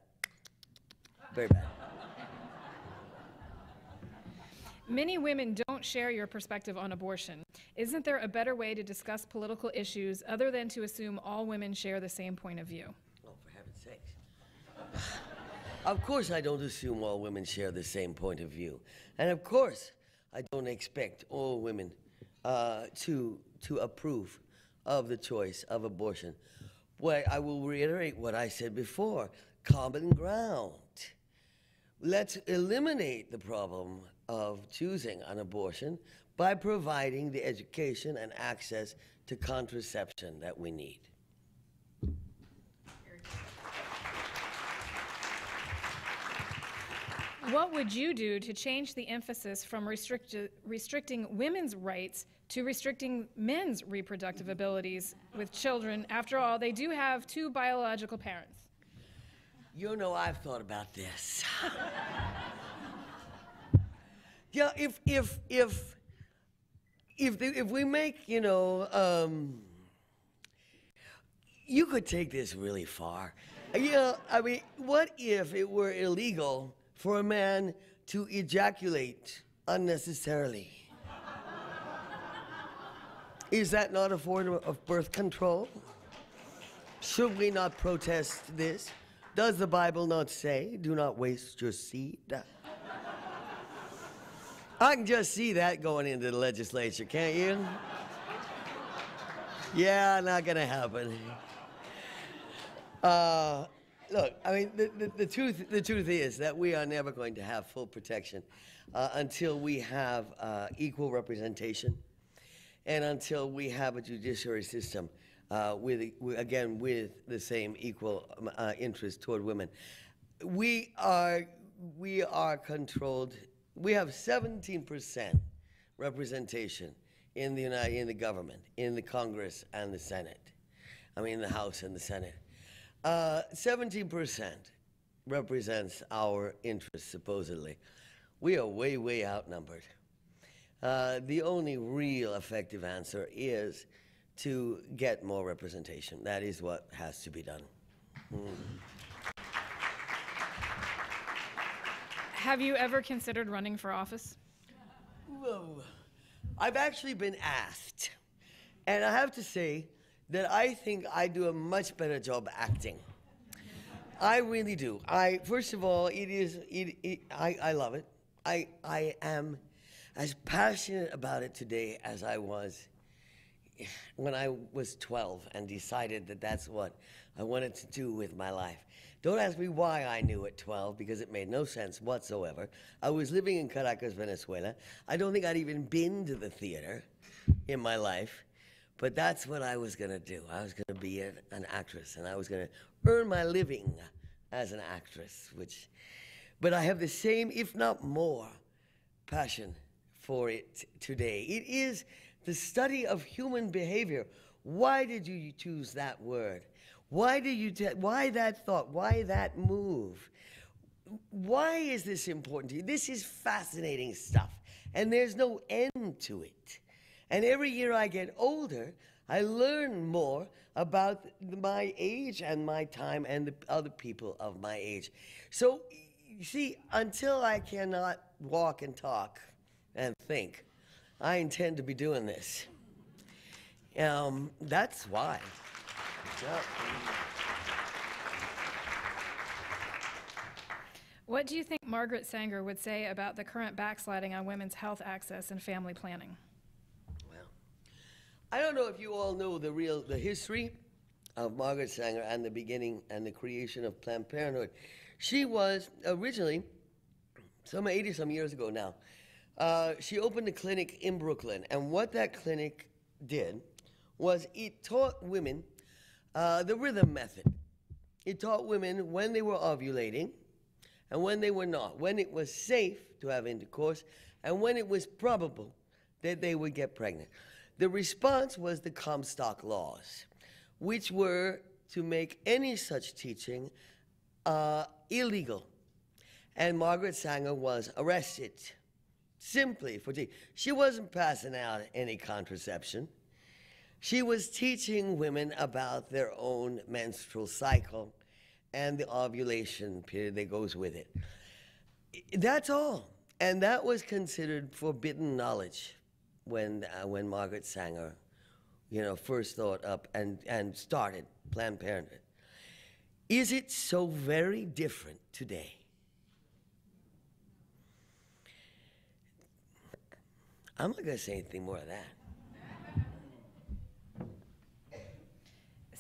very bad. Many women don't share your perspective on abortion. Isn't there a better way to discuss political issues other than to assume all women share the same point of view? Oh, for heaven's sakes. Of course I don't assume all women share the same point of view. And of course I don't expect all women uh, to, to approve of the choice of abortion. Well, I will reiterate what I said before, common ground. Let's eliminate the problem of choosing an abortion by providing the education and access to contraception that we need. What would you do to change the emphasis from restrict restricting women's rights to restricting men's reproductive abilities with children? After all, they do have two biological parents. You know, I've thought about this. Yeah, if if if if the, if we make, you know, um, you could take this really far. Yeah, I mean, what if it were illegal for a man to ejaculate unnecessarily. Is that not a form of birth control? Should we not protest this? Does the Bible not say, do not waste your seed? I can just see that going into the legislature, can't you? Yeah, not gonna happen. Uh, look, I mean, the, the, the, truth, the truth is that we are never going to have full protection uh, until we have uh, equal representation and until we have a judiciary system uh, with, again, with the same equal uh, interest toward women. We are, we are controlled. We have seventeen percent representation in the United, in the government, in the Congress and the Senate. I mean, the House and the Senate. Uh, seventeen percent represents our interests, supposedly. We are way, way outnumbered. Uh, the only real effective answer is to get more representation. That is what has to be done. Mm. Have you ever considered running for office? Whoa. I've actually been asked, and I have to say that I think I do a much better job acting. I really do. I first of all, it is it, it I, I love it. I I am as passionate about it today as I was when I was twelve and decided that that's what I wanted to do with my life. Don't ask me why I knew at twelve, because it made no sense whatsoever. I was living in Caracas, Venezuela. I don't think I'd even been to the theater in my life, but that's what I was gonna do. I was gonna be an, an actress, and I was gonna earn my living as an actress, which, but I have the same, if not more, passion for it today. It is the study of human behavior. Why did you choose that word? Why do you, why that thought? Why that move? Why is this important to you? This is fascinating stuff, and there's no end to it. And every year I get older, I learn more about my age and my time and the other people of my age. So, you see, until I cannot walk and talk and think, I intend to be doing this. Um, that's why. What do you think Margaret Sanger would say about the current backsliding on women's health access and family planning? Well, I don't know if you all know the real the history of Margaret Sanger and the beginning and the creation of Planned Parenthood. She was originally, some eighty some years ago now, uh, she opened a clinic in Brooklyn, and what that clinic did was it taught women Uh, the rhythm method. It taught women when they were ovulating and when they were not, when it was safe to have intercourse and when it was probable that they would get pregnant. The response was the Comstock laws, which were to make any such teaching uh, illegal. And Margaret Sanger was arrested simply for teaching. She wasn't passing out any contraception. She was teaching women about their own menstrual cycle and the ovulation period that goes with it. That's all. And that was considered forbidden knowledge when, uh, when Margaret Sanger, you know, first thought up and, and started Planned Parenthood. Is it so very different today? I'm not going to say anything more of that.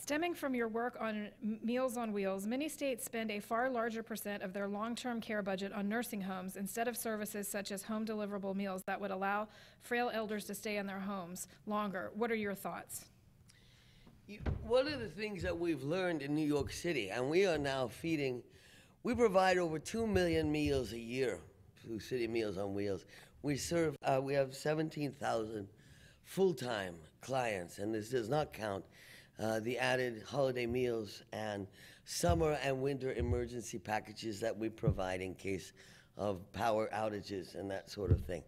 Stemming from your work on Meals on Wheels, many states spend a far larger percent of their long-term care budget on nursing homes instead of services such as home deliverable meals that would allow frail elders to stay in their homes longer. What are your thoughts? You, one of the things that we've learned in New York City, and we are now feeding, we provide over two million meals a year through City Meals on Wheels. We serve, uh, we have seventeen thousand full-time clients, and this does not count Uh, the added holiday meals and summer and winter emergency packages that we provide in case of power outages and that sort of thing.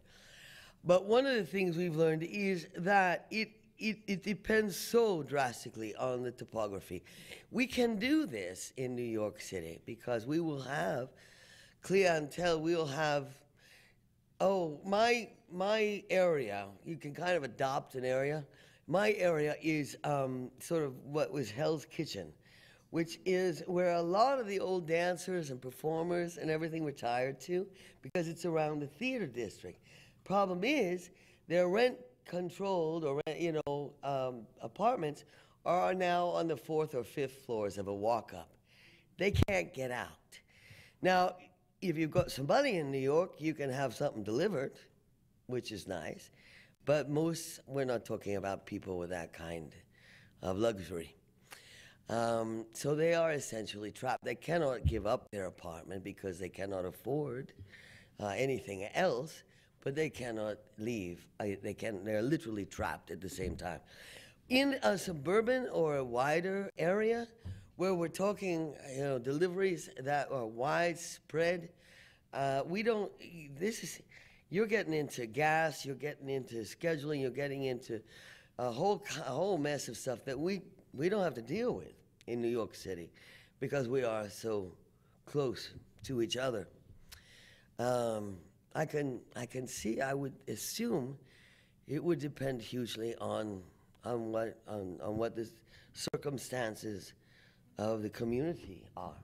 But one of the things we've learned is that it, it, it depends so drastically on the topography. We can do this in New York City because we will have clientele we'll have, oh, my my area, you can kind of adopt an area. My area is um, sort of what was Hell's Kitchen, which is where a lot of the old dancers and performers and everything retired to, because it's around the theater district. Problem is, their rent-controlled or rent, you know um, apartments are now on the fourth or fifth floors of a walk-up. They can't get out. Now, if you've got somebody in New York, you can have something delivered, which is nice. But most, we're not talking about people with that kind of luxury. Um, so they are essentially trapped. They cannot give up their apartment because they cannot afford uh, anything else, but they cannot leave. I, they can, they're literally trapped at the same time. In a suburban or a wider area, where we're talking, you know, deliveries that are widespread, uh, we don't, this is, you're getting into gas, you're getting into scheduling, you're getting into a whole, a whole mess of stuff that we, we don't have to deal with in New York City because we are so close to each other. Um, I can, I can see, I would assume it would depend hugely on on what on, on what the circumstances of the community are.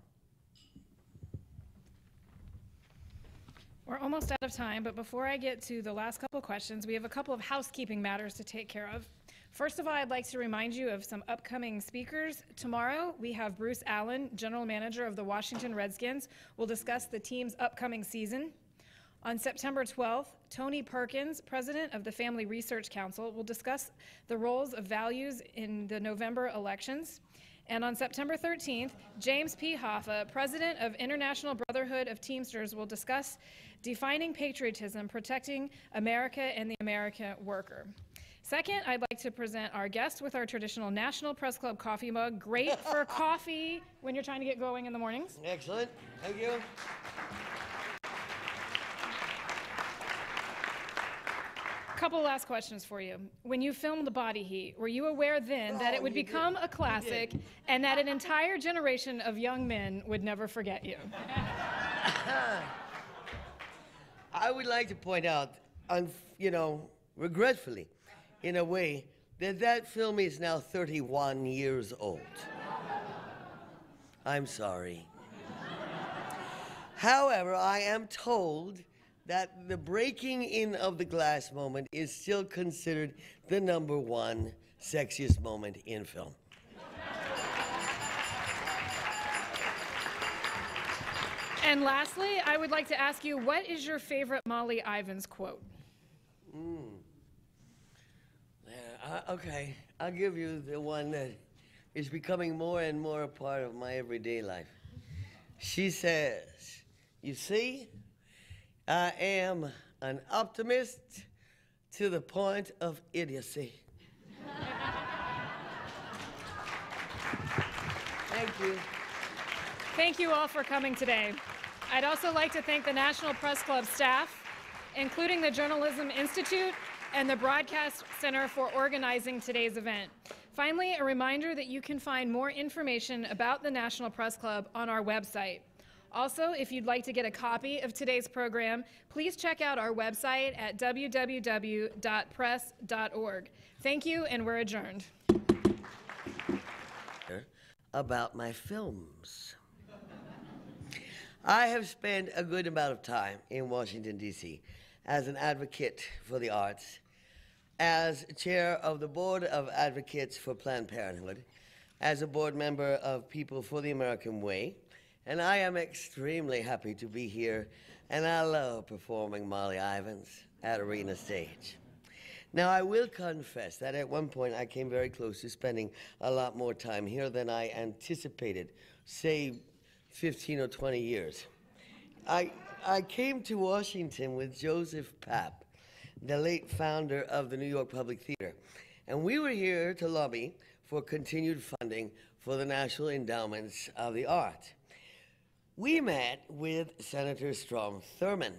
We're almost out of time, but before I get to the last couple of questions, we have a couple of housekeeping matters to take care of. First of all, I'd like to remind you of some upcoming speakers. Tomorrow, we have Bruce Allen, general manager of the Washington Redskins. We'll discuss the team's upcoming season. On September twelfth, Tony Perkins, president of the Family Research Council, will discuss the roles of values in the November elections. And on September thirteenth, James P. Hoffa, president of International Brotherhood of Teamsters, will discuss defining patriotism, protecting America and the American worker. Second, I'd like to present our guest with our traditional National Press Club coffee mug, great for coffee when you're trying to get going in the mornings. Excellent. Thank you. Couple last questions for you. When you filmed Body Heat, were you aware then oh, that it would become did. a classic and that an entire generation of young men would never forget you? I would like to point out, you know, regretfully, in a way, that that film is now thirty-one years old. I'm sorry. However, I am told that the breaking in of the glass moment is still considered the number one sexiest moment in film. And lastly, I would like to ask you, what is your favorite Molly Ivins quote? Mm. Yeah, I, okay, I'll give you the one that is becoming more and more a part of my everyday life. She says, "You see, I am an optimist to the point of idiocy." Thank you. Thank you all for coming today. I'd also like to thank the National Press Club staff, including the Journalism Institute and the Broadcast Center for organizing today's event. Finally, a reminder that you can find more information about the National Press Club on our website. Also, if you'd like to get a copy of today's program, please check out our website at w w w dot press dot org. Thank you, and we're adjourned. About my films. I have spent a good amount of time in Washington, D C as an advocate for the arts, as chair of the Board of Advocates for Planned Parenthood, as a board member of People for the American Way, and I am extremely happy to be here, and I love performing Molly Ivins at Arena Stage. Now, I will confess that at one point I came very close to spending a lot more time here than I anticipated, say fifteen or twenty years. I, I came to Washington with Joseph Papp, the late founder of the New York Public Theater, and we were here to lobby for continued funding for the National Endowments of the Arts. We met with Senator Strom Thurmond,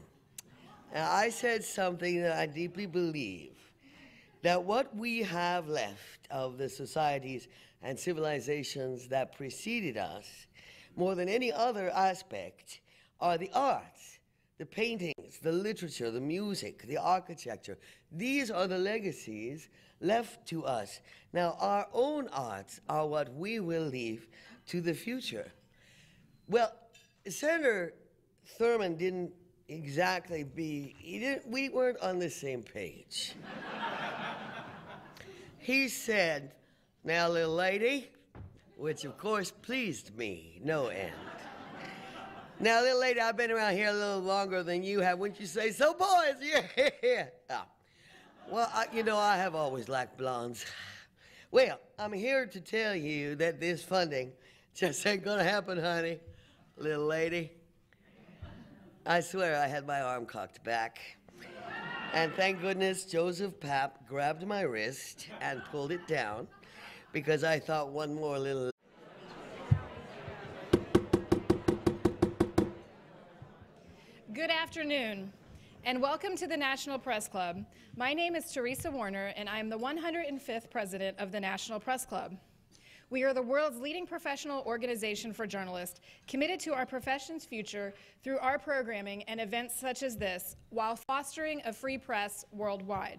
and I said something that I deeply believe, that what we have left of the societies and civilizations that preceded us, more than any other aspect, are the arts, the paintings, the literature, the music, the architecture. These are the legacies left to us. Now, our own arts are what we will leave to the future. Well, Senator Thurmond didn't exactly be, he didn't, we weren't on the same page. He said, "Now, little lady," which of course pleased me no end. "Now, little lady, I've been around here a little longer than you have. Wouldn't you say so, boys?" Yeah. Oh. Well, I, you know, I have always liked blondes. Well, I'm here to tell you that this funding just ain't gonna happen, honey, little lady. I swear I had my arm cocked back. And thank goodness Joseph Papp grabbed my wrist and pulled it down, because I thought one more little... Good afternoon, and welcome to the National Press Club. My name is Teresa Warner, and I am the one hundred fifth president of the National Press Club. We are the world's leading professional organization for journalists, committed to our profession's future through our programming and events such as this, while fostering a free press worldwide.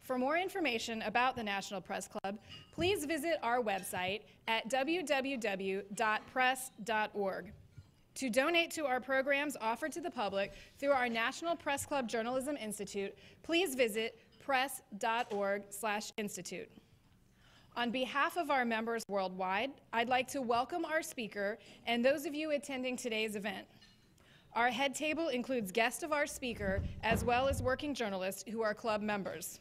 For more information about the National Press Club, please visit our website at w w w dot press dot org. To donate to our programs offered to the public through our National Press Club Journalism Institute, please visit press dot org slash institute. On behalf of our members worldwide, I'd like to welcome our speaker and those of you attending today's event. Our head table includes guests of our speaker as well as working journalists who are club members.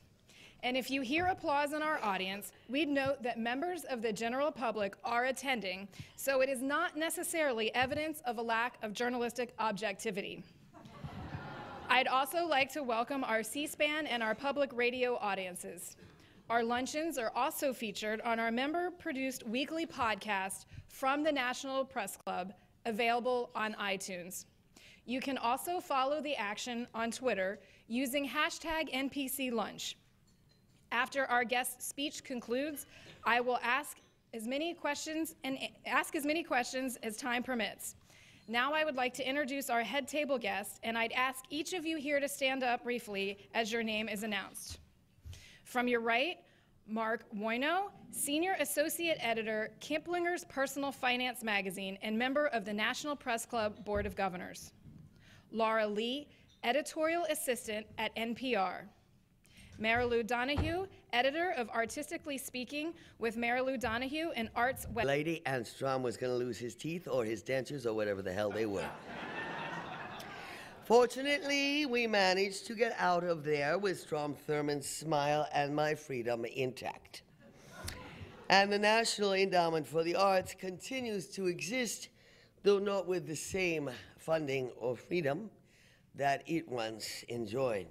And if you hear applause in our audience, we'd note that members of the general public are attending, so it is not necessarily evidence of a lack of journalistic objectivity. I'd also like to welcome our C SPAN and our public radio audiences. Our luncheons are also featured on our member-produced weekly podcast from the National Press Club, available on iTunes. You can also follow the action on Twitter using hashtag N P C Lunch. After our guest's speech concludes, I will ask as many questions and ask as many questions as time permits. Now I would like to introduce our head table guest, and I'd ask each of you here to stand up briefly as your name is announced. From your right, Mark Moino, Senior Associate Editor, Kiplinger's Personal Finance Magazine and member of the National Press Club Board of Governors. Laura Lee, Editorial Assistant at N P R. Marilou Donahue, editor of Artistically Speaking with Marilou Donahue and Arts Web. Lady Anstrom was going to lose his teeth or his dentures or whatever the hell they were. Fortunately, we managed to get out of there with Strom Thurmond's smile and my freedom intact. And the National Endowment for the Arts continues to exist, though not with the same funding or freedom that it once enjoyed.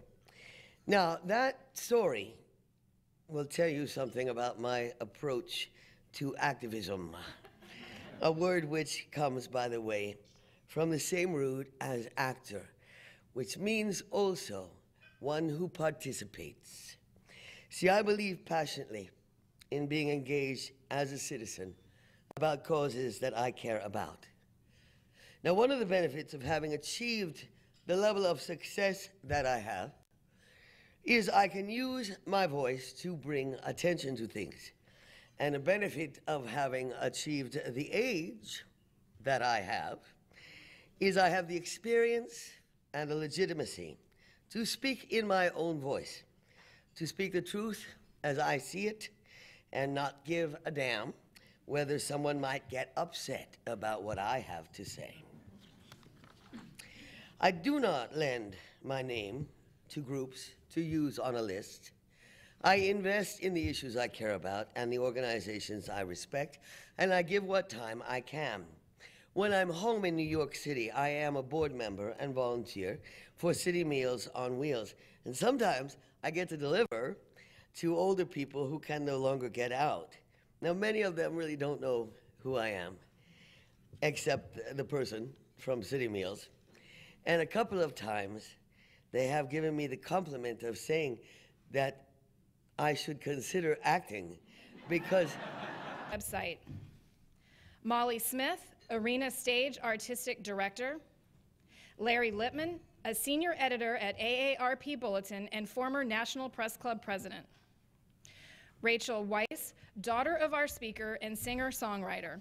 Now, that story will tell you something about my approach to activism, a word which comes, by the way, from the same root as actor, which means also one who participates. See, I believe passionately in being engaged as a citizen about causes that I care about. Now, one of the benefits of having achieved the level of success that I have is I can use my voice to bring attention to things. And a benefit of having achieved the age that I have is I have the experience and the legitimacy to speak in my own voice, to speak the truth as I see it and not give a damn whether someone might get upset about what I have to say. I do not lend my name to groups to use on a list. I invest in the issues I care about and the organizations I respect, and I give what time I can. When I'm home in New York City, I am a board member and volunteer for City Meals on Wheels. And sometimes I get to deliver to older people who can no longer get out. Now, many of them really don't know who I am, except the person from City Meals. And a couple of times, they have given me the compliment of saying that I should consider acting because... Website. Molly Smith, Arena Stage Artistic Director. Larry Lippman, a senior editor at A A R P Bulletin and former National Press Club president. Rachel Weiss, daughter of our speaker and singer-songwriter.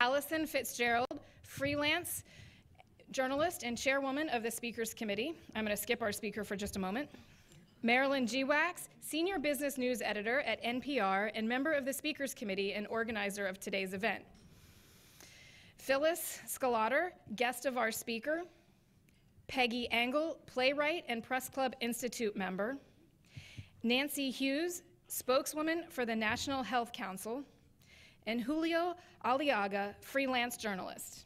Allison Fitzgerald, freelance journalist and chairwoman of the Speakers Committee. I'm going to skip our speaker for just a moment. Marilyn Geewax, senior business news editor at N P R and member of the Speakers Committee and organizer of today's event. Phyllis Scalatter, guest of our speaker. Peggy Engel, playwright and Press Club Institute member. Nancy Hughes, spokeswoman for the National Health Council. And Julio Aliaga, freelance journalist.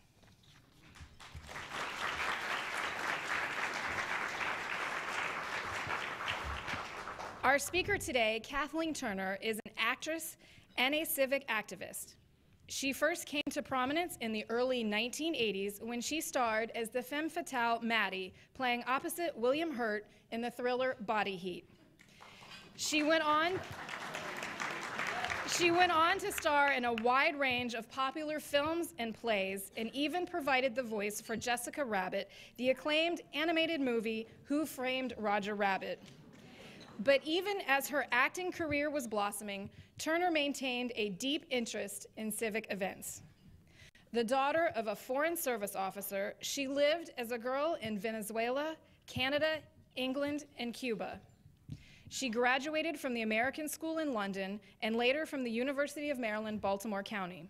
Our speaker today, Kathleen Turner, is an actress and a civic activist. She first came to prominence in the early nineteen eighties when she starred as the femme fatale Maddie, playing opposite William Hurt in the thriller Body Heat. She went on, she went on to star in a wide range of popular films and plays, and even provided the voice for Jessica Rabbit, the acclaimed animated movie Who Framed Roger Rabbit. But even as her acting career was blossoming, Turner maintained a deep interest in civic events. The daughter of a Foreign Service officer, she lived as a girl in Venezuela, Canada, England, and Cuba. She graduated from the American School in London and later from the University of Maryland, Baltimore County.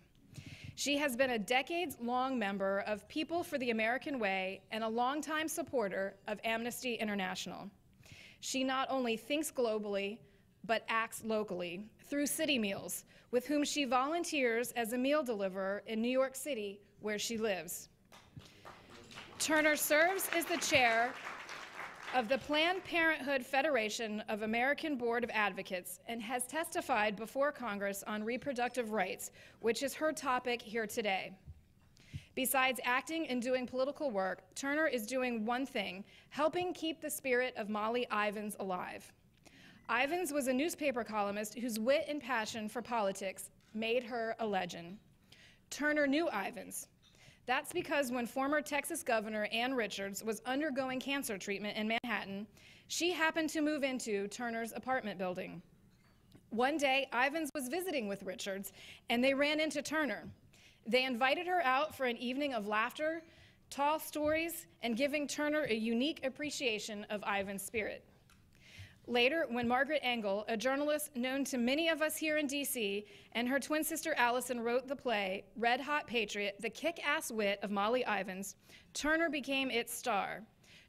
She has been a decades-long member of People for the American Way and a longtime supporter of Amnesty International. She not only thinks globally, but acts locally through City Meals, with whom she volunteers as a meal deliverer in New York City, where she lives. Turner serves as the chair of the Planned Parenthood Federation of American Board of Advocates and has testified before Congress on reproductive rights, which is her topic here today. Besides acting and doing political work, Turner is doing one thing, helping keep the spirit of Molly Ivins alive. Ivins was a newspaper columnist whose wit and passion for politics made her a legend. Turner knew Ivins. That's because when former Texas Governor Ann Richards was undergoing cancer treatment in Manhattan, she happened to move into Turner's apartment building. One day, Ivins was visiting with Richards, and they ran into Turner. They invited her out for an evening of laughter, tall stories, and giving Turner a unique appreciation of Ivan's spirit. Later, when Margaret Engel, a journalist known to many of us here in D C, and her twin sister Allison wrote the play Red Hot Patriot, The Kick-Ass Wit of Molly Ivins, Turner became its star.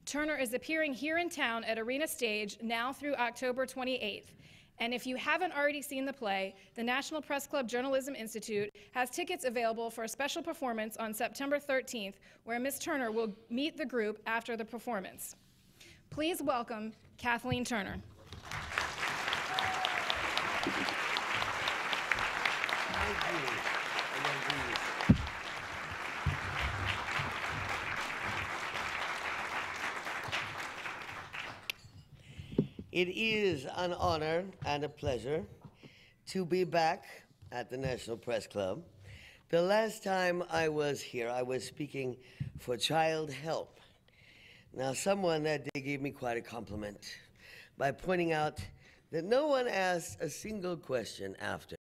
Turner is appearing here in town at Arena Stage now through October twenty-eighth. And if you haven't already seen the play, the National Press Club Journalism Institute has tickets available for a special performance on September thirteenth, where Miz Turner will meet the group after the performance. Please welcome Kathleen Turner. Thank you. It is an honor and a pleasure to be back at the National Press Club. The last time I was here, I was speaking for Child Help. Now, someone that day gave me quite a compliment by pointing out that no one asked a single question after.